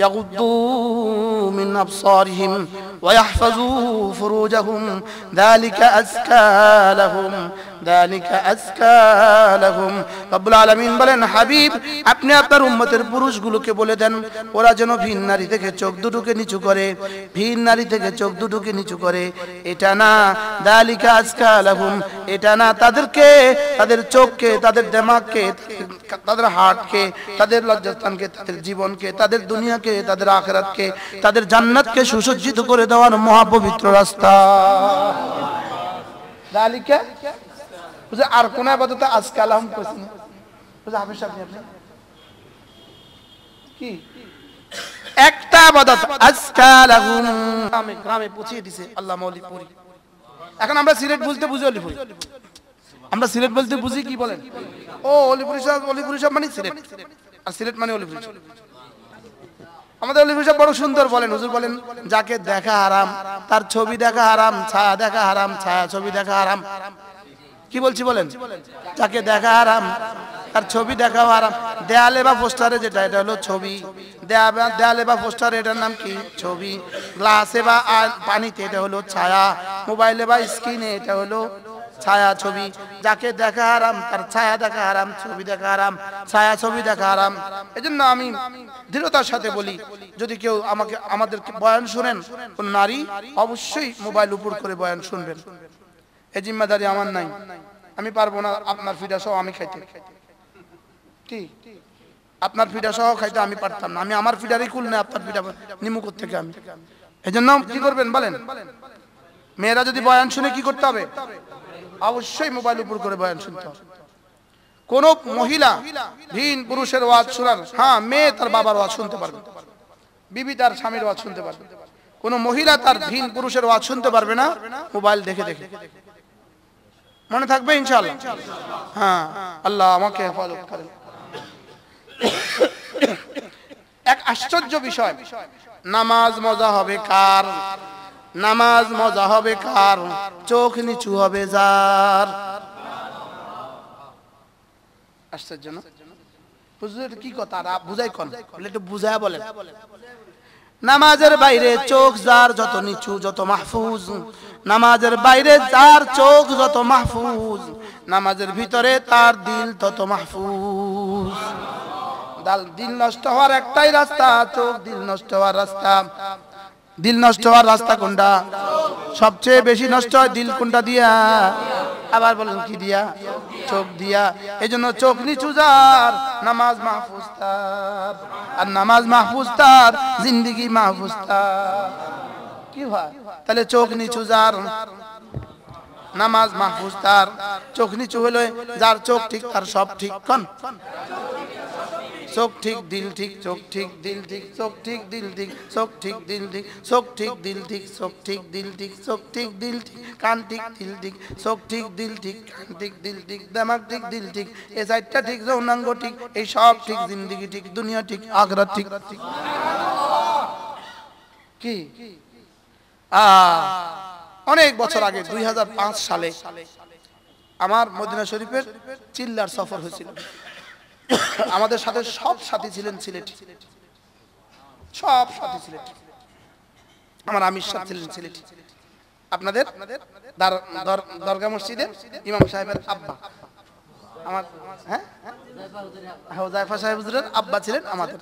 ইয়াগুদ্দু মিন আবসারিহিম ওয়া ইয়াহফাযু ফুরুজাহুম যালিকা আযকা লাহুম রব্বুল আলামিন বলেন হাবিব আপনি আপনার উম্মতের পুরুষগুলোকে বলে দেন ওরা যেন ভিন নারী থেকে চোখ দুটোকে নিচু করে ভিন নারী থেকে চোখ দুটোকে নিচু করে এটা না যালিকা আযকা লাহুম এটা না তাদেরকে তাদের চোখকে তাদের দিমাগকে তাদের হার্টকে তাদের লজ্জাস্থানকে তাদের জীবনকে তাদের দুনিয়াকে তাদের আখিরাতকে তাদের জান্নাতকে সুসজ্জিত করে দেওয়ার মহাপবিত্র রাস্তা যালিকা وزي أركونا بدوتا أسكالهم كوسني وزي هميشة بني أبني كي أكتا بدوتا أسكالهم كامي كامي بوشي ديسي الله مولي بوري أكن أمرا سيرت بولتة بوزي أولي بوري أمرا سيرت بولتة بوزي كي بولن أو أولي بوري شاب ماني سيرت سيرت ماني أولي بوري আমাদের অলিফিশা বড় সুন্দর বলেন হুজুর বলেন যাকে দেখা হারাম তার ছবি দেখা হারাম ছায়া দেখা হারাম ছায়া ছবি দেখা হারাম কি বলছি বলেন যাকে দেখা হারাম তার ছবি দেখা হারাম দেয়ালে বা পোস্টারে যেটা এটা হলো ছবি দেয়ালে বা পোস্টারে এটার নাম কি ছবি গ্লাসে বা পানিতে এটা হলো ছায়া মোবাইলে বা স্ক্রিনে এটা হলো ছায়া ছবি যাকে দেখা হারাম তার ছায়া দেখা হারাম ছবি দেখা হারাম ছায়া ছবি দেখা হারাম এজন্য আমি দৃঢ়তার সাথে বলি যদি কেউ আমাকে আমাদের বয়ান শুনেন কোন নারী অবশ্যই মোবাইল উপর করে বয়ান শুনবেন এই জিম্মাদারি আমার নাই আমি পারবো না আপনার ফিডা সহ আমি খাইতে কি আপনার ফিডা সহ খাইতে আমি পারতাম না আমি আমার ফিডারই কুল না আপনার ফিডা নিমু করতে থেকে আমি এজন্য কি করবেন বলেন মেয়েরা যদি বয়ান শুনে কি করতে হবে অবশ্যই মোবাইল উপর করে বয়ান শুনতে হবে কোন মহিলা ভিন পুরুষের ওয়াজ শোনার হ্যাঁ মেয়ে তার বাবার ওয়াজ শুনতে পারবে বিবি তার স্বামীর ওয়াজ শুনতে পারবে কোন মহিলা তার ভিন পুরুষের ওয়াজ শুনতে পারবে না মোবাইল দেখে দেখে মনে থাকবে ইনশাআল্লাহ হ্যাঁ আল্লাহ আমাকে হেফাজত করেন এক আশ্চর্য বিষয় নামাজ মজা হবে কার নামাজ মজা হবে কার চোখ নিচু হবে যার আশ্চর্য না বুঝুর কি কথা বুঝাই কোন বলে একটু বুঝায়া বলেন নামাজের বাইরে চোখ যার যত নিচু যত মাহফুজ নামাজের বাইরে যার চোখ যত মাহফুজ নামাজের ভিতরে তার দিল তত মাহফুজ দিল নষ্ট হওয়ার একটাই রাস্তা চোখ দিল নষ্ট হওয়ার রাস্তা দিল নষ্ট হওয়ার রাস্তা কোনটা সবচেয়ে বেশি নষ্ট হয় দিল কোনটা দিয়া আবার বলেন কি দিয়া চোখ দিয়া এজন্য চোখ নিচু যার নামাজ মাহফুজ তার আর নামাজ মাহফুজ তার জিন্দেগি মাহফুজ তার কি হয় তাহলে চোখ নিচু যার নামাজ মাহফুজ তার চোখ নিচু হলো যার চোখ ঠিক তার সব ঠিক কোন চোখ ঠিক দিল ঠিক চোখ ঠিক দিল ঠিক চোখ ঠিক দিল ঠিক চোখ ঠিক দিল ঠিক চোখ ঠিক দিল ঠিক চোখ ঠিক দিল ঠিক চোখ ঠিক দিল ঠিক কান ঠিক দিল ঠিক চোখ ঠিক দিল ঠিক কান ঠিক দিল ঠিক দিমাগ ঠিক দিল ঠিক এই চারটা ঠিক যৌনাঙ্গ ঠিক এই সব ঠিক জিন্দেগি ঠিক দুনিয়া ঠিক আখিরাত ঠিক কি অনেক বছর আগে 2005 সালে আমার মদিনা শরীফের চিল্লার সফর হয়েছিল আমাদের সাথে সব সাথী ছিলেন সিলেটি সব সাথী সিলেটি আমার আমির সাহেব ছিলেন সিলেটি আপনাদের দরগা মসজিদের ইমাম সাহেবের আব্বা আমার হ্যাঁ হুযায়ফা সাহেব হুজুরের আব্বা ছিলেন আমাদের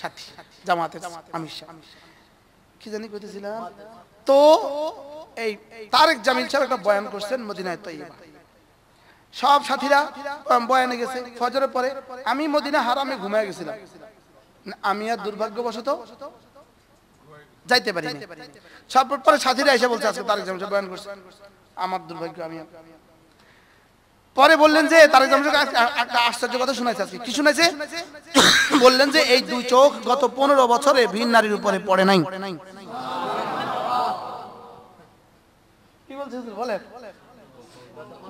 সাথী জামাতের আমির সাহেব কি জানি কইতেছিলাম তো এই তারেক জামিল সাহেব একটা বয়ান করছেন মদিনায় তাইয়্যিবা সব সাথীরা বয়ানে গেছে ফজরের পরে আমি মদিনা হারামে ঘুমায় গেছিলাম আমি আর দুর্ভাগ্যবশত যাইতে পারিনি সব পরে সাথীরা এসে বলছে আজকে তারেক জামিল বয়ান করছে আমার দুর্ভাগ্য আমি পরে বললেন যে তারেক জামিল একটা আশ্চর্য কথা শোনাইছে আজকে কি শোনাইছে বললেন যে এই দুই চোখ গত 15 বছরে ভিন নারীর উপরে পড়ে নাই কি বলছিস বলেন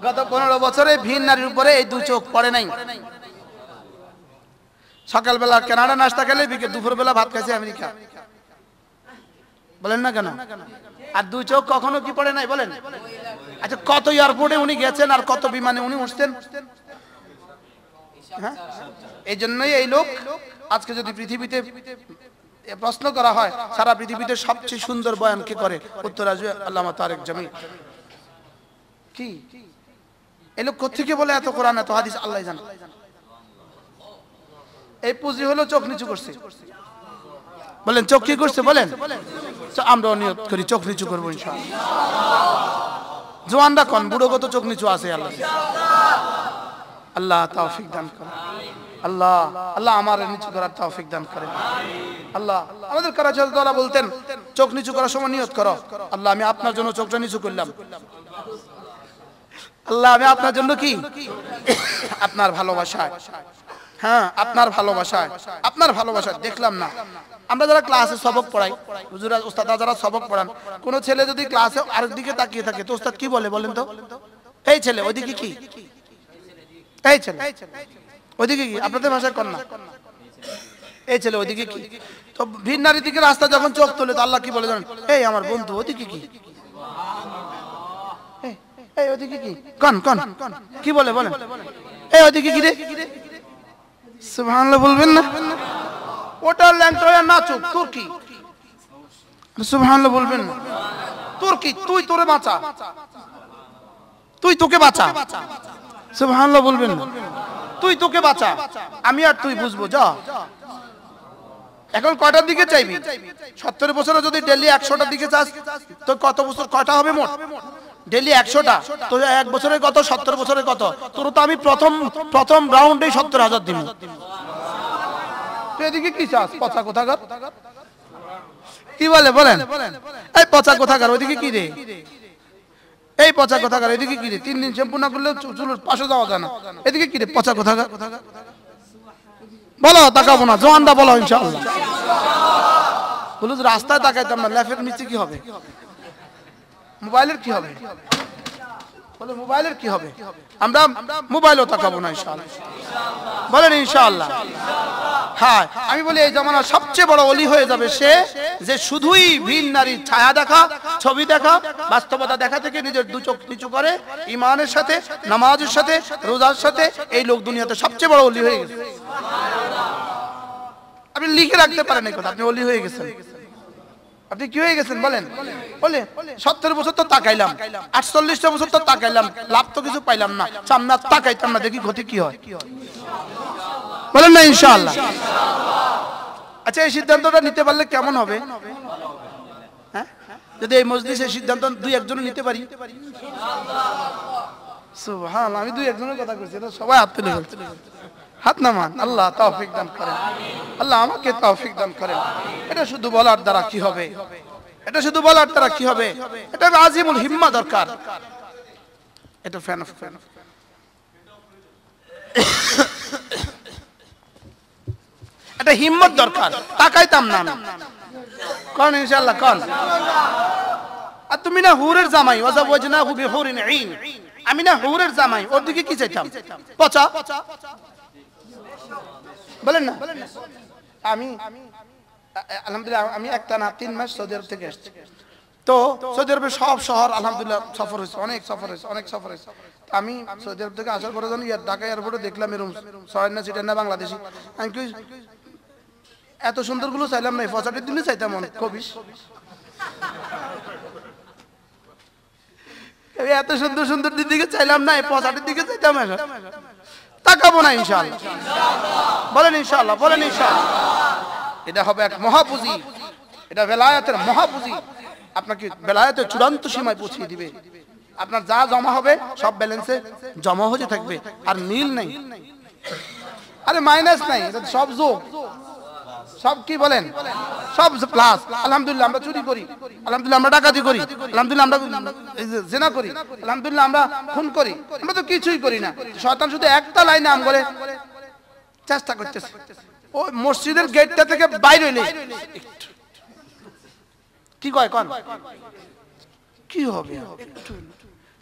গত 15 বছরে ভিন নারীর উপরে এই দুই চোখ পড়ে নাই সকালবেলা কানাডা নাস্তা খেলে দুপুরবেলা ভাত খাইছে আমেরিকা বলেন না কেন আর দুই চোখ কখনো কি পড়ে নাই বলেন আচ্ছা কত এয়ারপোর্টে উনি গেছেন আর কত বিমানে উনি উঠতেন হ্যাঁ এইজন্যই এই লোক আজকে যদি পৃথিবীতে প্রশ্ন করা হয় সারা পৃথিবীতে সবচেয়ে সুন্দর বয়ান কে করে উত্তর আসবে আল্লামা তারেক জামিল কি এই লোক কোথা থেকে বলে এত কোরআন এত হাদিস আল্লাহ জানে এই পুঁজি হলো চোখ নিচু করছে বলেন চোখ কি করছে বলেন তো আমরা নিয়ত করি চোখ নিচু করব ইনশাআল্লাহ ইনশাআল্লাহ জওয়ানরা কোন বুড়োগত চোখ নিচু আছে আল্লাহ ইনশাআল্লাহ আল্লাহ তৌফিক দান করেন আমিন আল্লাহ আল্লাহ আমারে নিচু করার তৌফিক দান করেন আমিন আল্লাহ আমাদের কারাজাল দ্বারা বলতেন চোখ নিচু করার সময় নিয়ত করো আল্লাহ আমি আপনার জন্য চোখটা নিচু করলাম আল্লাহ আমি আপনার জন্য কি আপনার ভালোবাসায় হ্যাঁ আপনার ভালোবাসায় দেখলাম না আমরা যারা ক্লাসে সবক পড়াই হুজুররা উস্তাদরা যারা সবক পড়ান কোন ছেলে যদি ক্লাসে আরেকদিকে তাকিয়ে থাকে তো উস্তাদ কি বলে বলেন তো এই ছেলে ওইদিকে কি এই ছেলে ওইদিকে কি আপনাদের ভাষায় কোন না এই ছেলে ওইদিকে কি তো ভিন্ন নারীর দিকে রাস্তা যখন চোখ তোলে তো আল্লাহ কি বলে জানেন এই আমার বন্ধু ওইদিকে কি সুবহানাল্লাহ এই ওইদিকে কি কোন কোন কি বলে বলেন এই ওইদিকে কি রে সুবহানাল্লাহ বলবেন না ওটা ল্যাংটা হয়ে নাচুক তোর কি সুবহানাল্লাহ বলবেন না তোর কি তুই তোরে বাঁচা তুই তোকে বাঁচা সুবহানাল্লাহ বলবেন না তুই তোকে বাঁচা আমি আর তুই বুঝবো যা এখন কয়টার দিকে চাইবি 70 বছরে যদি ডেইলি 100টার দিকে চাস তো কত বছর কয়টা হবে মোট ডেইলি 100টা তো এক বছরে কত 70 বছরে কত তোর তো আমি প্রথম রাউন্ডে 70000 দিমু এদিকে কি চাস পচা কোথাকার কি বলে বলেন এই পচা কোথাকার ওইদিকে কি রে এই পচা কোথাকার এদিকে কি রে তিন দিন শ্যাম্পু না করলে চুলের পাশে যাওয়া যায় না এদিকে কি রে পচা কোথাকার বলো তাকাবো না জওয়ানরা বলো ইনশাআল্লাহ ইনশাআল্লাহ বলুন রাস্তায় তাকাইতাম না ল্যাপের নিচে কি হবে মোবাইলের কি হবে বলো মোবাইলের কি হবে আমরা মোবাইলও তাকাবো না ইনশাআল্লাহ ইনশাআল্লাহ বলেন ইনশাআল্লাহ ইনশাআল্লাহ হ্যাঁ আমি বলি এই জামানার সবচেয়ে বড় ওলি হয়ে যাবে সে যে শুধুই ভিন নারীর ছায়া দেখা ছবি দেখা বাস্তবতা দেখা থেকে নিজের দু চোখ নিচু করে ঈমানের সাথে নামাজের সাথে রোজার সাথে এই লোক দুনিয়াতে সবচেয়ে বড় ওলি হয়ে গেছে সুবহানাল্লাহ আপনি লিখে রাখতে পারেন এই কথা আপনি ওলি হয়ে গেছেন আপনি কি হয়ে গেছেন বলেন বলেন 70 বছর তো তাকাইলাম 48টা বছর তো তাকাইলাম লাভ তো কিছু পাইলাম না সামনে তাকাইতাম না দেখি ক্ষতি কি হয় ইনশাআল্লাহ বলেন না ইনশাআল্লাহ ইনশাআল্লাহ আচ্ছা এই সিদ্ধান্তটা নিতে পারলে কেমন হবে হ্যাঁ যদি এই মজলিসে সিদ্ধান্ত দুই একজন নিতে পারি ইনশাআল্লাহ সুবহানাল্লাহ আমি দুই একজনের কথা কইছি এটা সবাই হাত তুলে বলছে হাত নামান আল্লাহ তৌফিক দান করেন আল্লাহ আমাকে তৌফিক দান করেন এটা শুধু বলার দ্বারা কি হবে এটা শুধু বলার দ্বারা কি হবে এটা আজিমুল হিম্মা দরকার এটা ফ্যান অফ ফ্যান এটা হিম্মত দরকার তাকাইতাম না কোন ইনশাআল্লাহ কোন আর তুমি না হুরের জামাই ওয়াজাবজনাহু বিহুরিন ঈন আমি না হুরের জামাই ওর দিকে কি চাইতাম পচা বলেন না আমি আলহামদুলিল্লাহ আমি একটা না 3 মাস সৌদি আরব থেকে আসছি তো সৌদি আরবে সব শহর আলহামদুলিল্লাহ সফর হয়েছে অনেক সফর হয়েছে আমি সৌদি আরব থেকে আসার পরে যখন ঢাকা এয়ারপোর্টে দেখলাম এরকম ছয় না সিটার না বাংলাদেশি আমি কি এত সুন্দরগুলো চাইলাম না ফসাটের দিনে চাইতাম অনেক কবিশ এত সুন্দর দিদিকে চাইলাম না ফসাটের দিকে চাইতাম না তাকাবো না ইনশাআল্লাহ ইনশাআল্লাহ বলেন ইনশাআল্লাহ বলেন ইনশাআল্লাহ এটা হবে এক মহাপুঁজি এটা বেলায়েতের মহাপুঁজি আপনাকে বেলায়েতের চূড়ান্ত সীমায় পৌঁছে দিবে আপনার যা জমা হবে সব ব্যালেন্সে জমা হয়ে থাকবে আর মিল নাই আরে মাইনাস নাই এটা সব যোগ সব কি বলেন সব প্লাস আলহামদুলিল্লাহ আমরা চুরি করি আলহামদুলিল্লাহ আমরা ডাকাতি করি আলহামদুলিল্লাহ আমরা জিনা করি আলহামদুলিল্লাহ আমরা খুন করি আমরা তো কিছুই করি না শয়তান শুধু একটা লাইনে আম করে চেষ্টা করতেছে ওই মসজিদের গেটটা থেকে বাইরে হইলে কি কয় কোন কি হবে একটু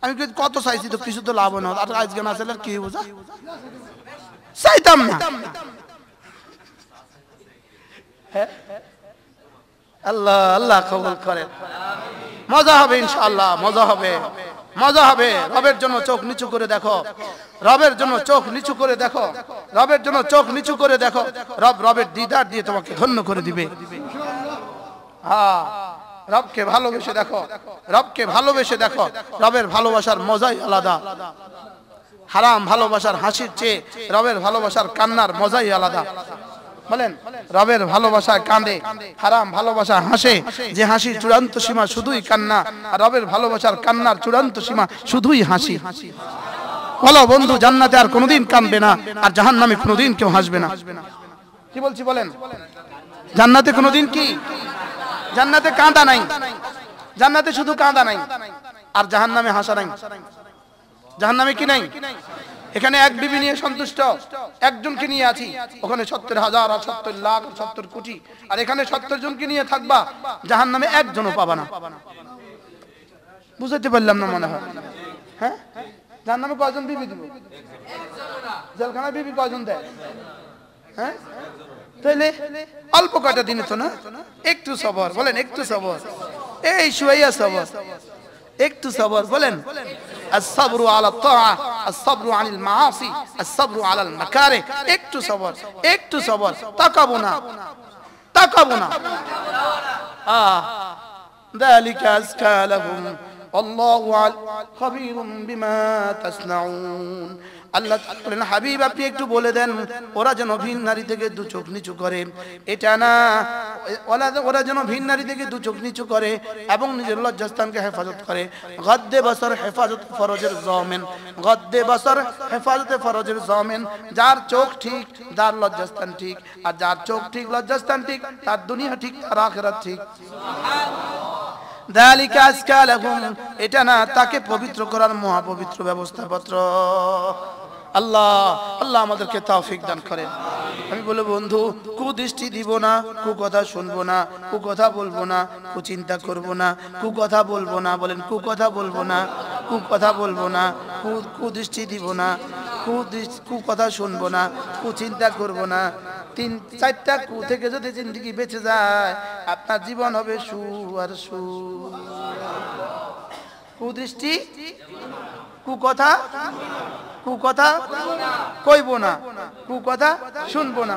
আমি কত চাইছি তো কিছু তো লাভ না আর আজকে না চাইলে কি বোঝা চাইতাম না আল্লাহ আল্লাহ কবুল করেন মজা হবে ইনশাআল্লাহ মজা হবে রবের জন্য চোখ নিচু করে দেখো রবের জন্য চোখ নিচু করে দেখো রবের জন্য চোখ নিচু করে দেখো রব রবের দিদার দিয়ে তোমাকে ধন্য করে দিবে হ্যাঁ রবকে ভালোবেসে দেখো রবের ভালোবাসার মজাই আলাদা হারাম ভালোবাসার হাসির চেয়ে রবের ভালোবাসার কান্নার মজাই আলাদা বলেন রবের ভালোবাসা কাঁদে হারাম ভালোবাসা হাসে যে হাসির চূড়ান্ত সীমা শুধুই কান্না আর রবের ভালোবাসার কান্নার চূড়ান্ত সীমা শুধুই হাসি বলো বন্ধু জান্নাতে আর কোনোদিন কাঁদবে না আর জাহান্নামে কোনোদিন কেউ হাসবে না কি বলছি বলেন জান্নাতে কোনোদিন কি জান্নাতে কাঁদা নাই জান্নাতে শুধু কাঁদা নাই আর জাহান্নামে হাসা নাই জাহান্নামে কি নাই এখানে এক বিবি নিয়ে সন্তুষ্ট একজনকে নিয়ে আছি ওখানে 70000 আর 70 লাখ 70 কোটি আর এখানে 70 জনকে নিয়ে থাকবা জাহান্নামে একজনও পাবা না বুঝতে পারলাম না মনে হয় হ্যাঁ জাহান্নামে কয়জন বিবি দিব একজনও না জেলখানায় বিবি কয়জন দেয় হ্যাঁ তাহলে অল্প কয়টা দিনে তো না একটু সবর বলেন একটু সবর এই সুয়াইয়া সবর একটু সবর বলেন الصبر على الطاعة الصبر عن المعاصي الصبر على المكاره একটু صبر تقبنا ذلك أزكى لهم والله خبير بما تصنعون আল্লাহ বলেন হাবিব আপনি একটু বলে দেন ওরা যেন ভিন নারী থেকে দু চোখ নিচু করে এটা না ওরা যেন ভিন নারী থেকে দু চোখ নিচু করে এবং নিজের লজ্জাস্থানকে হেফাজত করে গদ্দে বসর হেফাজত ফরজের জামিন গদ্দে বসর হেফাজতে ফরজের জামিন যার চোখ ঠিক তার লজ্জাস্থান ঠিক আর যার চোখ ঠিক লজ্জাস্থান ঠিক তার দুনিয়া ঠিক আর আখিরাত ঠিক সুবহানাল্লাহ ذلك أزكى لهم এটা না তাকে পবিত্র করার মহা পবিত্র ব্যবস্থাপত্র আল্লাহ আল্লাহ আমাদেরকে তৌফিক দান করেন আমি বলে বন্ধু কুদৃষ্টি দিব না কুকথা শুনবো না কুকথা বলবো না কুচিন্তা করব না কুকথা বলবো না বলেন কুকথা বলবো না কুকথা বলবো না কুদৃষ্টি দিব না কুকথা শুনবো না কুচিন্তা করব না তিন চারটা কু থেকে যদি জিন্দেগি বেঁচে যায় আপনার জীবন হবে সু আর সু কুদৃষ্টি কুকথা কুকথা কইব না কুকথা শুনব না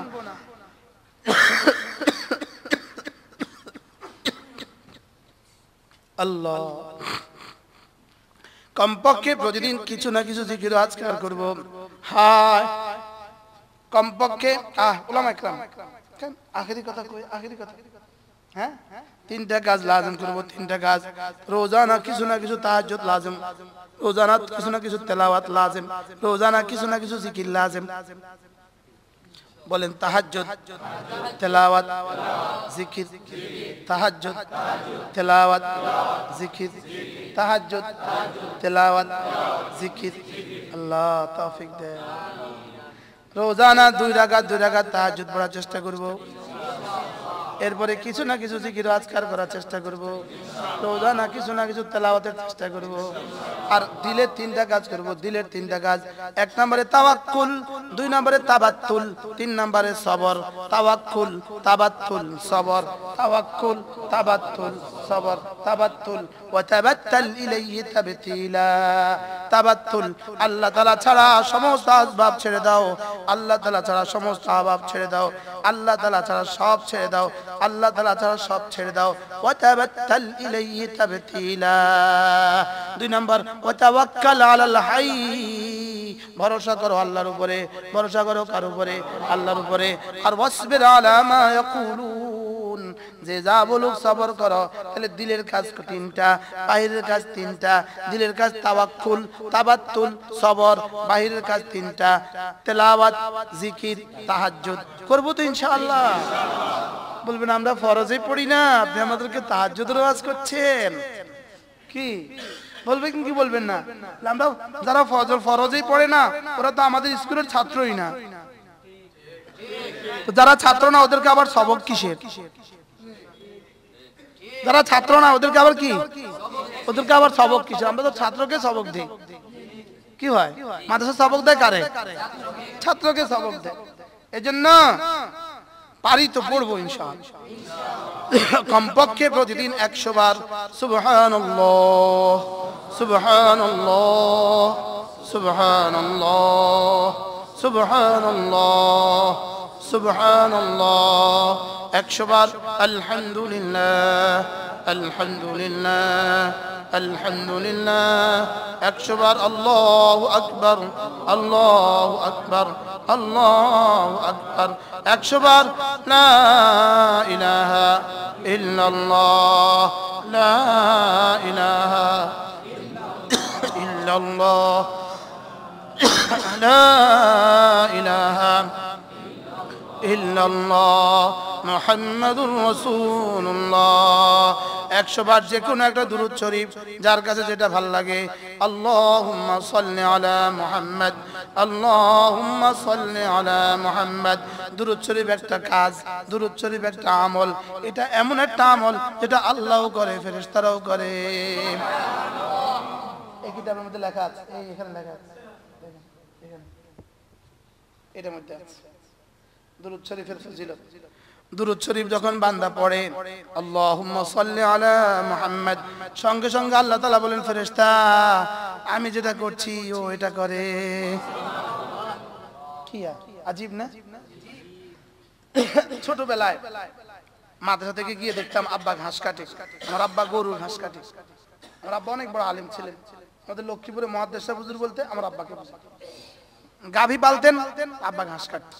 আল্লাহ কমপক্ষে প্রতিদিন কিছু না কিছু জিকির আজকার করব হায় কমপক্ষে ওলামায়ে কেরাম কেন আখেরি কথা কই আখেরি কথা হ্যাঁ তিনটা কাজ লাজম করব তিনটা কাজ রোজানা কিছু না কিছু তাহাজ্জুদ লাজম রোজানা কিছু না কিছু তেলাওয়াত লাজম রোজানা কিছু না কিছু জিকির লাজম বলেন তাহাজ্জুদ তেলাওয়াত জিকির তাহাজ্জুদ তেলাওয়াত জিকির তাহাজ্জুদ তেলাওয়াত জিকির আল্লাহ তৌফিক দেন রোজানা দুই রাকাত তাহাজ্জুদ পড়ার চেষ্টা করব এরপরে কিছু না কিছু জিকির আজকার করার চেষ্টা করব রোজানা কিছু না কিছু তেলাওয়াতের চেষ্টা করব আর দিলে তিনটা কাজ করব দিলের তিনটা কাজ এক নম্বরে তাওয়াক্কুল দুই নম্বরে তাবাত্তুল তিন নম্বরে সবর তাওয়াক্কুল তাবাত্তুল সবর তাওয়াক্কুল তাবাত্তুল সবর তাবাত্তুল ওয়া তাবাত্তাল ইলাইহি তাবতিলা তাবাত্তুল আল্লাহ তাআলা ছাড়া সমস্ত আসবাব ছেড়ে দাও আল্লাহ তাআলা ছাড়া সমস্ত আসবাব ছেড়ে দাও আল্লাহ তাআলা ছাড়া সব ছেড়ে দাও আল্লাহ তাআলা ছাড়া সব ছেড়ে দাও ওয়া তাবাত্তাল ইলাইহি তাবতিলা দুই নাম্বার ওয়া তাওয়াক্কাল আলাল হাই ভরসা করো আল্লাহর উপরে ভরসা করো কার উপরে আল্লাহর উপরে আর ওয়াসবির আলা মা ইয়াকুলুন যে যা বলুক সবর করো তাহলে দিলের কাজ তিনটা বাহিরের কাজ তিনটা দিলের কাজ তাওয়াক্কুল তাবাত্তুল সবর বাহিরের কাজ তিনটা তেলাওয়াত জিকির তাহাজ্জুদ করব তো ইনশাআল্লাহ বলবেন আমরা ফরজই পড়ি না আপনি আমাদেরকে তাহাজ্জুদের ওয়াজ করছেন কি বলবেন কি বলবেন না আমরা যারা ফরজই পড়ে না ওরা তো আমাদের স্কুলের ছাত্রই না ঠিক যারা ছাত্র না ওদেরকে আবার সবক কিসের যারা ছাত্র না ওদেরকে আবার কি ওদেরকে আবার সবক কিসের আমরা তো ছাত্রকে সবক দেই কি হয় মাদ্রাসা সবক দেয় কারে ছাত্রকে সবক দেয় এজন্য पारी तो पढ़बो इंशाअल्लाह कमपक्षे प्रतिदिन 100 बार सुबहानल्लाह सुबहानल्लाह सुबहानल्लाह सुबहानल्लाह सुबहानल्लाह 100 बार अल्हम्दुलिल्लाह अल्हम्दुलिल्लाह अल्हम्दुलिल्लाह 100 बार अल्लाहु अकबर अल्लाहु अकबर 100 बार ला इलाहा इल्लल्लाह ला इलाहा इल्लल्लाह ला इलाहा इल्लल्लाह मुहम्मदुर रसूलुल्लाह 100 বার যে কোন একটা দুরূদ শরীফ যার কাছে যেটা ভালো লাগে আল্লাহুম্মা সাল্লি আলা মুহাম্মদ আল্লাহুম্মা সাল্লি আলা মুহাম্মদ দুরূদ শরীফ একটা কাজ দুরূদ শরীফ একটা আমল এটা এমন একটা আমল যেটা আল্লাহও করে ফেরেশতারাও করে সুবহানাল্লাহ এই কিতাবের মধ্যে লেখা আছে এই এখানে লেখা আছে দেখেন এটার মধ্যে আছে দুরূদ শরীফের ফজিলত দুরূদ শরীফ যখন বান্দা পড়ে আল্লাহুম্মা সাল্লি আলা মুহাম্মদ সঙ্গে সঙ্গে আল্লাহ তাআলা বলেন ফেরেশতা আমি যেটা করছি ও এটা করে সুবহানাল্লাহ কি আজীব না ছোটবেলায় মাদ্রাসা থেকে গিয়ে দেখতাম আব্বা ঘাস কাটে আমার আব্বা গরুর ঘাস কাটে আমার আব্বা অনেক বড় আলেম ছিলেন আমাদের লক্ষ্মীপুরে মুহাদ্দিস হুজুর বলতে আমার আব্বাকে বুঝাতো গাভী পালতেন আব্বা ঘাস কাটতেন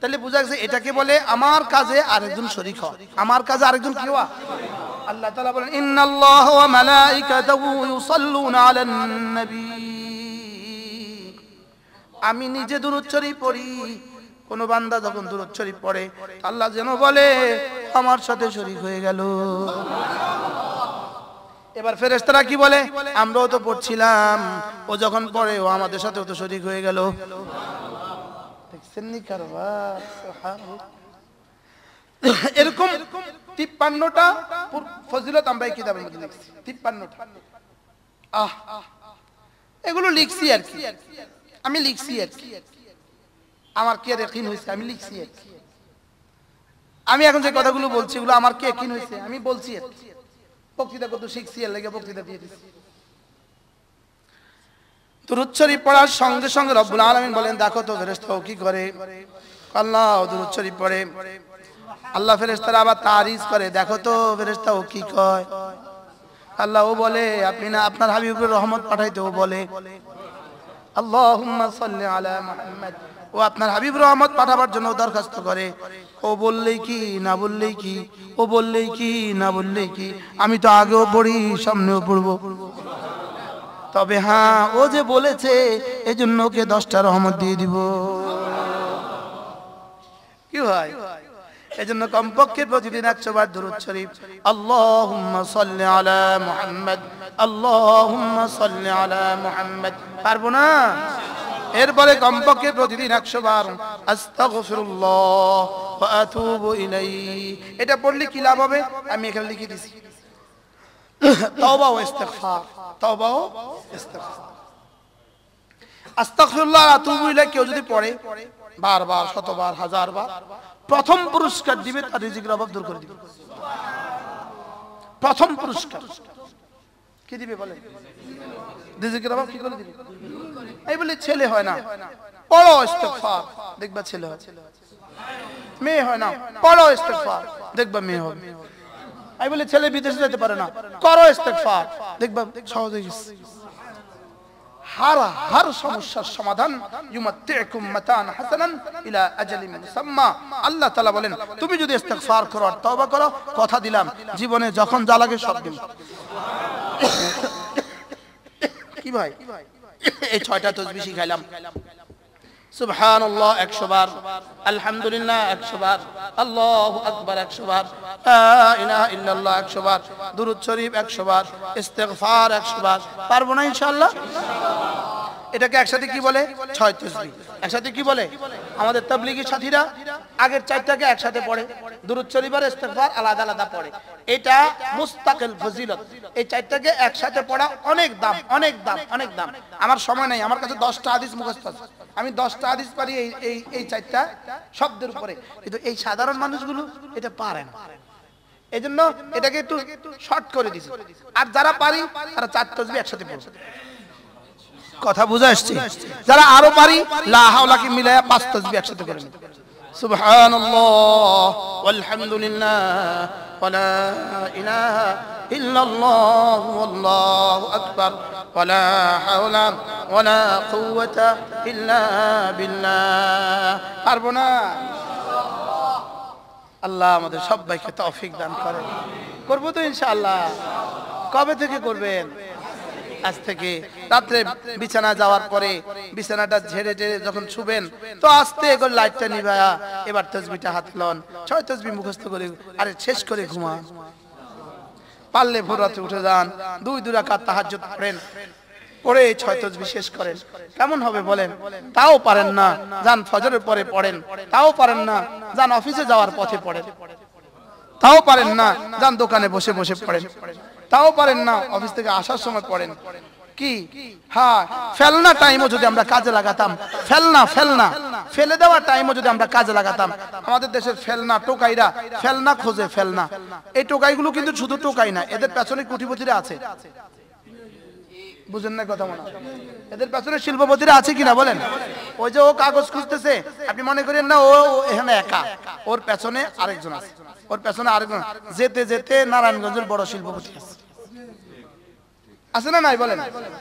তাহলে বুঝা গেছে এটাকে বলে আমার কাজে আরেকজন শরীক হয় আমার কাজে আরেকজন কি হয় الله تعالى بلن إن الله وملائكته يصلون على النبي أمي نجي درود شريف وري كنو باندا جكون درود شريف وري الله جنو بولي আমার সাথে শরীক হয়ে গেল এবার ফেরেশতারা কি বলে আমরাও তো পড়ছিলাম ও যখন পড়ে ও আমাদের সাথে তো শরীক হয়ে গেল সুবহানাল্লাহ দেখছেন নি কারবা সুবহানাল্লাহ এরকম 53 টা ফজিলত আমরা এই কিতাবের মধ্যে লিখছি 53 টা এগুলো লিখছি আর কি আমি লিখছি আর কি আমার কি ইয়াকিন হইছে আমি লিখছি আর কি আমি এখন যে কথাগুলো বলছি এগুলো আমার কি ইয়াকিন হইছে আমি বলছি আর কি বক্তৃতা কত শিখছি আর লাগে বক্তৃতা দিয়ে দিছি দুরূদ শরীফ পড়ার সঙ্গে সঙ্গে রব্বুল আলামিন বলেন দেখো তো ফেরেশতাও কি করে আল্লাহ দুরূদ শরীফ পড়ে আল্লাহ ফেরেশতারা আবার তারিজ করে দেখো তো ফেরেশতা ও কি কয় আল্লাহ ও বলে আপনি না আপনার হাবিবের রহমত পাঠাইতে ও বলে আল্লাহুম্মা সাল্লি আলা মুহাম্মদ ও আপনার হাবিব রহমত পাঠাবার জন্য দরখাস্ত করে ও বললেই কি না বললেই কি ও বললেই কি না বললেই কি আমি তো আগেও পড়ি সামনেও পড়ব সুবহানাল্লাহ তবে হ্যাঁ ও যে বলেছে এজন্য ওকে 10টা রহমত দিয়ে দিব সুবহানাল্লাহ কি হয় এজন্য কমপক্ষে প্রতিদিন 100 বার দুরূদ শরীফ আল্লাহুম্মা সাল্লি আলা মুহাম্মদ আল্লাহুম্মা সাল্লি আলা মুহাম্মদ পারবো না এরপরে কমপক্ষে প্রতিদিন 100 বার আস্তাগফিরুল্লাহ ওয়া আতুবু ইলাইহি এটা পড়লে কি লাভ হবে আমি এখানে লিখে দিছি তাওবা ও ইস্তিগফার তাওবা ও ইস্তিগফার আস্তাগফিরুল্লাহ ওয়া আতুবু ইলাইহি কেউ যদি পড়ে বারবার শতবার হাজারবার প্রথম পুরস্কার দিবে তার রিজিকের অভাব দূর করে দিবে সুবহানাল্লাহ প্রথম পুরস্কার কি দিবে বলেন রিজিকের অভাব কি করে দিবে এই বলে ছেলে হয় না পড়ো ইস্তিগফার দেখবা ছেলে হয় সুবহানাল্লাহ মেয়ে হয় না পড়ো ইস্তিগফার দেখবা মেয়ে হবে এই বলে ছেলে বিদেশে যেতে পারে না করো ইস্তিগফার দেখবা সহজ হয়ে গেছে হার সমস্যার সমাধান ইউমাতিকুম মাতান হাসানান ইলা আজালিন মুসাম্মা আল্লাহ তাআলা বলেন তুমি যদি ইস্তিগফার করো আর তওবা করো কথা দিলাম জীবনে যখন যা লাগে সব দেব কি ভাই এই 6টা তাসবিহ শিখাইলাম সুবহানাল্লাহ 100 বার আলহামদুলিল্লাহ 100 বার আল্লাহু আকবার 100 বার লা ইলাহা ইল্লাল্লাহ 100 বার দুরূদ শরীফ 100 বার ইস্তিগফার 100 বার পারবো না ইনশাআল্লাহ এটাকে একসাথে কি বলে ৬ তাসবিহ। একসাথে কি বলে? আমাদের তাবলীগী সাথীরা আগের চারটাকে একসাথে পড়ে, দুরূদ শরীফ আর ইস্তেগফার আলাদা আলাদা পড়ে। এটা মুস্তাকিল ফজিলত। এই চারটাকে একসাথে পড়া অনেক দাম, অনেক দাম, অনেক দাম। আমার সময় নাই, আমার কাছে ১০টা হাদিস মুখস্থ আছে, আমি ১০টা হাদিস পারি এই এই চারটা শব্দের উপরে, কিন্তু এই সাধারণ মানুষগুলো এটা পারে না। এজন্য এটাকে একটু শর্ট করে দিছি। আর যারা পারি তারা চার তাসবিহ একসাথে পড়ে। কথা বুঝা আসছে? যারা আরো পারি লা হাওলা কি মিলায়া পাঁচ তাসবিহ একসাথে করে নিতে। সুবহানাল্লাহ ওয়ালহামদুলিল্লাহ ওয়ালা ইলাহা ইল্লাল্লাহ আল্লাহু আকবার ওয়ালা হাওলা ওয়ালা কুওয়াতা ইল্লা বিল্লাহ। পারবো না আল্লাহ আমাদের সবাইকে তৌফিক দান করেন। করবো তো ইনশাআল্লাহ। কবে থেকে করবেন? আজ থেকে। রাত্রে বিছানা যাওয়ার পরে বিছানাটা ঝেড়ে ঝেড়ে যখন শুবেন তো আস্তে করে লাইটটা নিভায়া এবার তাসবিহটা হাতে লন, ৬ তাসবিহ মুখস্থ করে আরে শেষ করে ঘুমান। পারলে ভোর রাতে উঠে যান, ২ রাকাত তাহাজ্জুদ পড়েন, পড়ে ৬ তাসবিহ শেষ করেন। কেমন হবে বলেন? তাও পারেন না যান ফজরের পরে পড়েন, তাও পারেন না যান অফিসে যাওয়ার পথে পড়েন, তাও পারেন না যান দোকানে বসে বসে পড়েন, তাও পারেন না অফিস থেকে আসার সময় পড়েন। কি হ্যাঁ, ফেলনা টাইমও যদি আমরা কাজে লাগাতাম, ফেলনা ফেলে দেওয়া টাইমও যদি আমরা কাজে লাগাতাম। আমাদের দেশের ফেলনা টোকাইরা ফেলনা খোঁজে ফেলনা। এই টোকাইগুলো কিন্তু শুধু টোকাই না, এদের পেছনে কোটিপতিরা আছে। বুঝেন না কথা মনে? এদের পেছনে শিল্পপতিরা আছে কিনা বলেন? ওই যে ও কাগজ খুঁজতেছে, আপনি মনে করেন না ও এখানে একা, ওর পেছনে আরেকজন আছে, ওর পেছনে আরেকজন। যেতে যেতে নারায়ণগঞ্জের বড় শিল্পপতি আছে, আছে না নাই বলেন?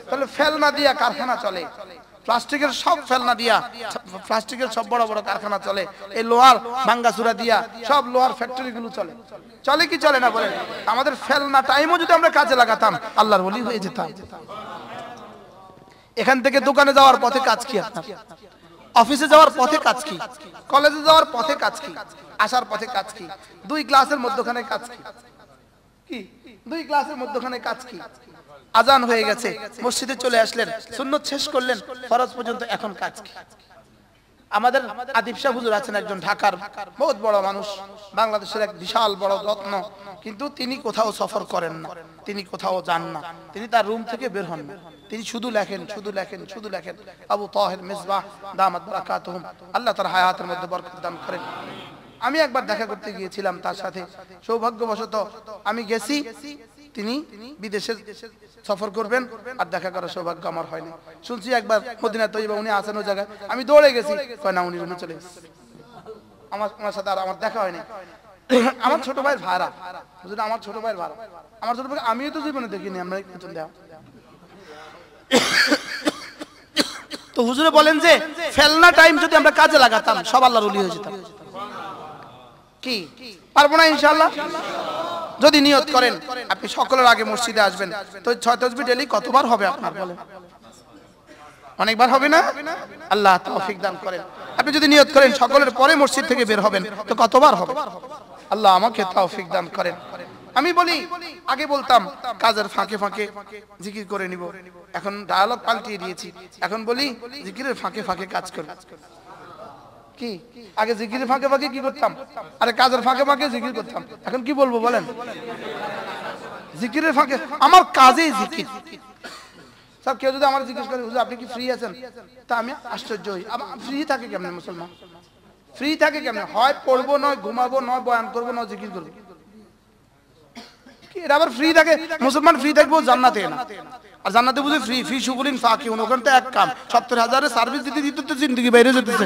তাহলে ফেলনা দিয়া কারখানা চলে, প্লাস্টিকের সব ফেলনা দিয়া, প্লাস্টিকের সব বড় বড় কারখানা চলে, এই লোহার ভাঙ্গাচুরা দিয়া সব লোহার ফ্যাক্টরিগুলো চলে। চলে কি চলে না বলেন? আমাদের ফেলনা টাইমও যদি আমরা কাজে লাগাতাম আল্লাহর ওলি হয়ে যেতাম। এখান থেকে দোকানে যাওয়ার পথে কাজ কি আপনার? অফিসে যাওয়ার পথে কাজ কি? কলেজে যাওয়ার পথে কাজ কি? আসার পথে কাজ কি? 2 ক্লাসের মধ্যখানে কাজ কি? কি 2 ক্লাসের মধ্যখানে কাজ কি? আজান হয়ে গেছে, মসজিদে চলে আসলেন, সুন্নত শেষ করলেন, ফরজ পর্যন্ত এখন কাজ কি? আমাদের আদিব শাহ হুজুর আছেন, একজন ঢাকার বহুত বড় মানুষ, বাংলাদেশের এক বিশাল বড় রত্ন, কিন্তু তিনি কোথাও সফর করেন না, তিনি কোথাও যান না, তিনি তার রুম থেকে বের হন না, তিনি শুধু লেখেন, শুধু লেখেন, শুধু লেখেন। আবু তাহের মিসবাহ দামাত বারাকাতুহুম, আল্লাহ তার হায়াতের মধ্যে বরকত দান করেন। আমি একবার দেখা করতে গিয়েছিলাম তার সাথে, সৌভাগ্যবশত আমি গেছি, তিনি বিদেশে সফর করবেন, আর দেখা করার সৌভাগ্য আমার হয়নি। শুনছি একবার মদিনা তৈয়বা উনি আসেন ওই জায়গায়, আমি দৌড়ে গেছি, কয় না উনি রুমে চলে গেছে, আমার সাথে আর আমার দেখা হয়নি। আমার ছোট ভাইয়ের ভাড়া, আমার ছোট ভাইয়ের ভাড়া, আমার ছোট ভাই আমিও তো জীবনে দেখিনি, আমরা একজন দেওয়া। তো হুজুরে বলেন যে ফেলনা টাইম যদি আমরা কাজে লাগাতাম সব আল্লাহর ওলি হয়ে যেতাম। কি পারবো না ইনশাআল্লাহ? যদি নিয়ত করেন আপনি সকলের আগে মসজিদে আসবেন। তো ৬ তাসবিহ ডেলি কতবার হবে আপনার বলেন? অনেকবার হবে না? আল্লাহ তৌফিক দান করেন। আপনি যদি নিয়ত করেন সকলের পরে মসজিদ থেকে বের হবেন, তো কতবার হবে? আল্লাহ আমাকে তৌফিক দান করেন। আমি বলি, আগে বলতাম কাজের ফাঁকে ফাঁকে জিকির করে নিব, এখন ডায়ালগ পাল্টিয়ে দিয়েছি, এখন বলি জিকিরের ফাঁকে ফাঁকে কাজ করব। কি আগে জিকিরের ফাঁকে ফাঁকে কি করতাম? আরে কাজের ফাঁকে ফাঁকে জিকির করতাম। এখন কি বলবো বলেন? জিকিরের ফাঁকে আমার কাজেই জিকির। সব কেউ যদি আমার জিজ্ঞেস করে হুজুর আপনি কি ফ্রি আছেন, তা আমি আশ্চর্য হই। ফ্রি থাকে কেমনে মুসলমান? ফ্রি থাকে কেমনে? হয় পড়বো, নয় ঘুমাবো, নয় বয়ান করবো, নয় জিকির করবো। এরা আবার ফ্রি থাকে? মুসলমান ফ্রি থাকবো জান্নাতে না, আর জান্নাতে বুঝে ফ্রি ফ্রি শুকুলিন ফাঁকি ওখানটা এক কাম ৭০,০০০ সার্ভিস দিতে দিতে তো জিন্দগি বাইরে যেতেছে।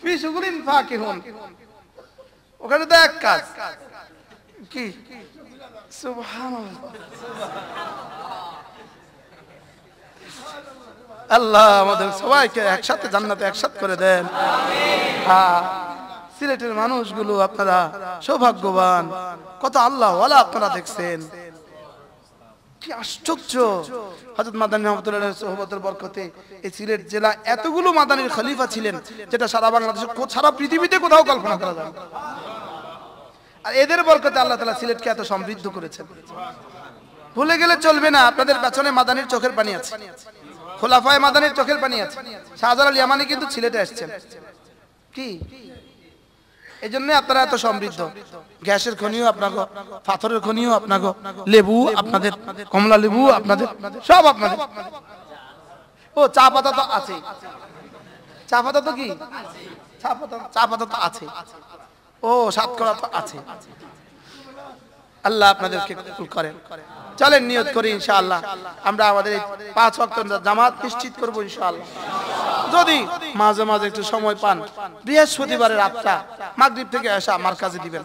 ফ্রি শুকুলিন ফাঁকি হন ওখানে তো এক কাজ। কি আল্লাহ আমাদের সবাইকে একসাথে জান্নাতে একসাথ করে দেন। সিলেটের মানুষগুলো আপনারা সৌভাগ্যবান, কত আল্লাহওয়ালা আপনারা দেখছেন। কি আশ্চর্য! হযরত মাদানী রহমাতুল্লাহর সোহবতের বরকতে এই সিলেট জেলা এতগুলো মাদানীর খলিফা ছিলেন, যেটা সারা বাংলাদেশে, সারা পৃথিবীতে কোথাও কল্পনা করা যায় না। আর এদের বরকতে আল্লাহ তাআলা সিলেটকে এত সমৃদ্ধ করেছেন। ভুলে গেলে চলবে না আপনাদের পেছনে মাদানির চোখের পানি আছে খোলাফায়ে মাদানির চোখের পানি আছে শাহজালাল আল ইয়ামানি কিন্তু সিলেটে আসছেন কি এজন্য আপনারা এত সমৃদ্ধ গ্যাসের খনিও আপনাগো পাথরের খনিও আপনাগো লেবু আপনাদের কমলা লেবু আপনাদের সব আপনাদের ও চা পাতা তো আছে চা পাতা তো কি আছে চা পাতা তো আছে ও সাতকড়া তো আছে আল্লাহ আপনাদেরকে কবুল করেন চলেন নিয়ত করি ইনশাআল্লাহ আমরা আমাদের পাঁচ ওয়াক্ত জামাত নিশ্চিত করব ইনশাআল্লাহ যদি মাঝে মাঝে একটু সময় পান বৃহস্পতিবারের রাতটা মাগরিব থেকে এশা মার্কাজে দিবেন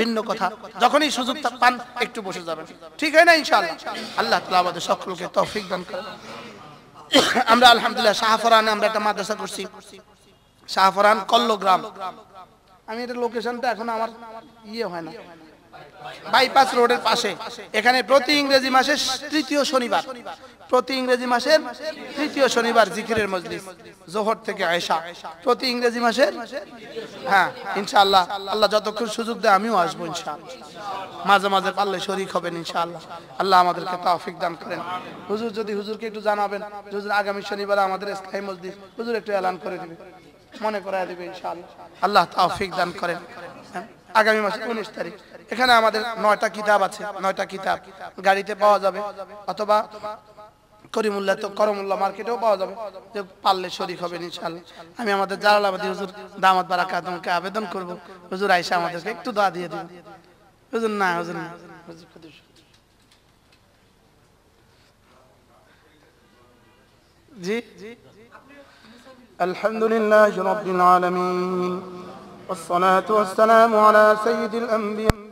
ভিন্ন কথা যখনই সুযোগ পান একটু বসে যাবেন ঠিক হয় না ইনশাআল্লাহ আল্লাহ তাআলা আমাদের সকলকে তৌফিক দান করেন আমরা আলহামদুলিল্লাহ শাহফরানে আমরা একটা মাদ্রাসা করছি শাহফরান কল্লগ্রাম আমি এর লোকেশনটা এখন আমার ইয়ে হয় না বাইপাস রোডের পাশে এখানে প্রতি ইংরেজি মাসের তৃতীয় শনিবার প্রতি ইংরেজি মাসের তৃতীয় শনিবার জিকিরের মজলিস যোহর থেকে আয়েশা প্রতি ইংরেজি মাসের হ্যাঁ ইনশাআল্লাহ আল্লাহ যতক্ষণ সুযোগ দেয় আমিও আসব ইনশাআল্লাহ মাঝে মাঝে পারলে শরীক হবেন ইনশাআল্লাহ আল্লাহ আমাদেরকে তৌফিক দান করেন হুজুর যদি হুজুরকে একটু জানাবেন হুজুর আগামী শনিবার আমাদের স্থায়ী মজলিস হুজুর একটু এলান করে দিবেন মনে করায় দিবেন ইনশাআল্লাহ আল্লাহ তৌফিক দান করেন আগামী মাসে 19 তারিখ এখানে আমাদের 9টা কিতাব আছে 9টা কিতাব গাড়িতে পাওয়া যাবে অথবা করিমুল্লাহ তো করমুল্লাহ মার্কেটেও পাওয়া যাবে যে পারলে শরীক হবেন ইনশাআল্লাহ আমি আমাদের জালালাবাদী হুজুর দামাত বারাকাতুমকে আবেদন করব হুজুর আয়েশা আমাদেরকে একটু দোয়া দিয়ে দিন হুজুর না জি আলহামদুলিল্লাহি রাব্বিল আলামিন والصلاة والسلام على سيد الأنبياء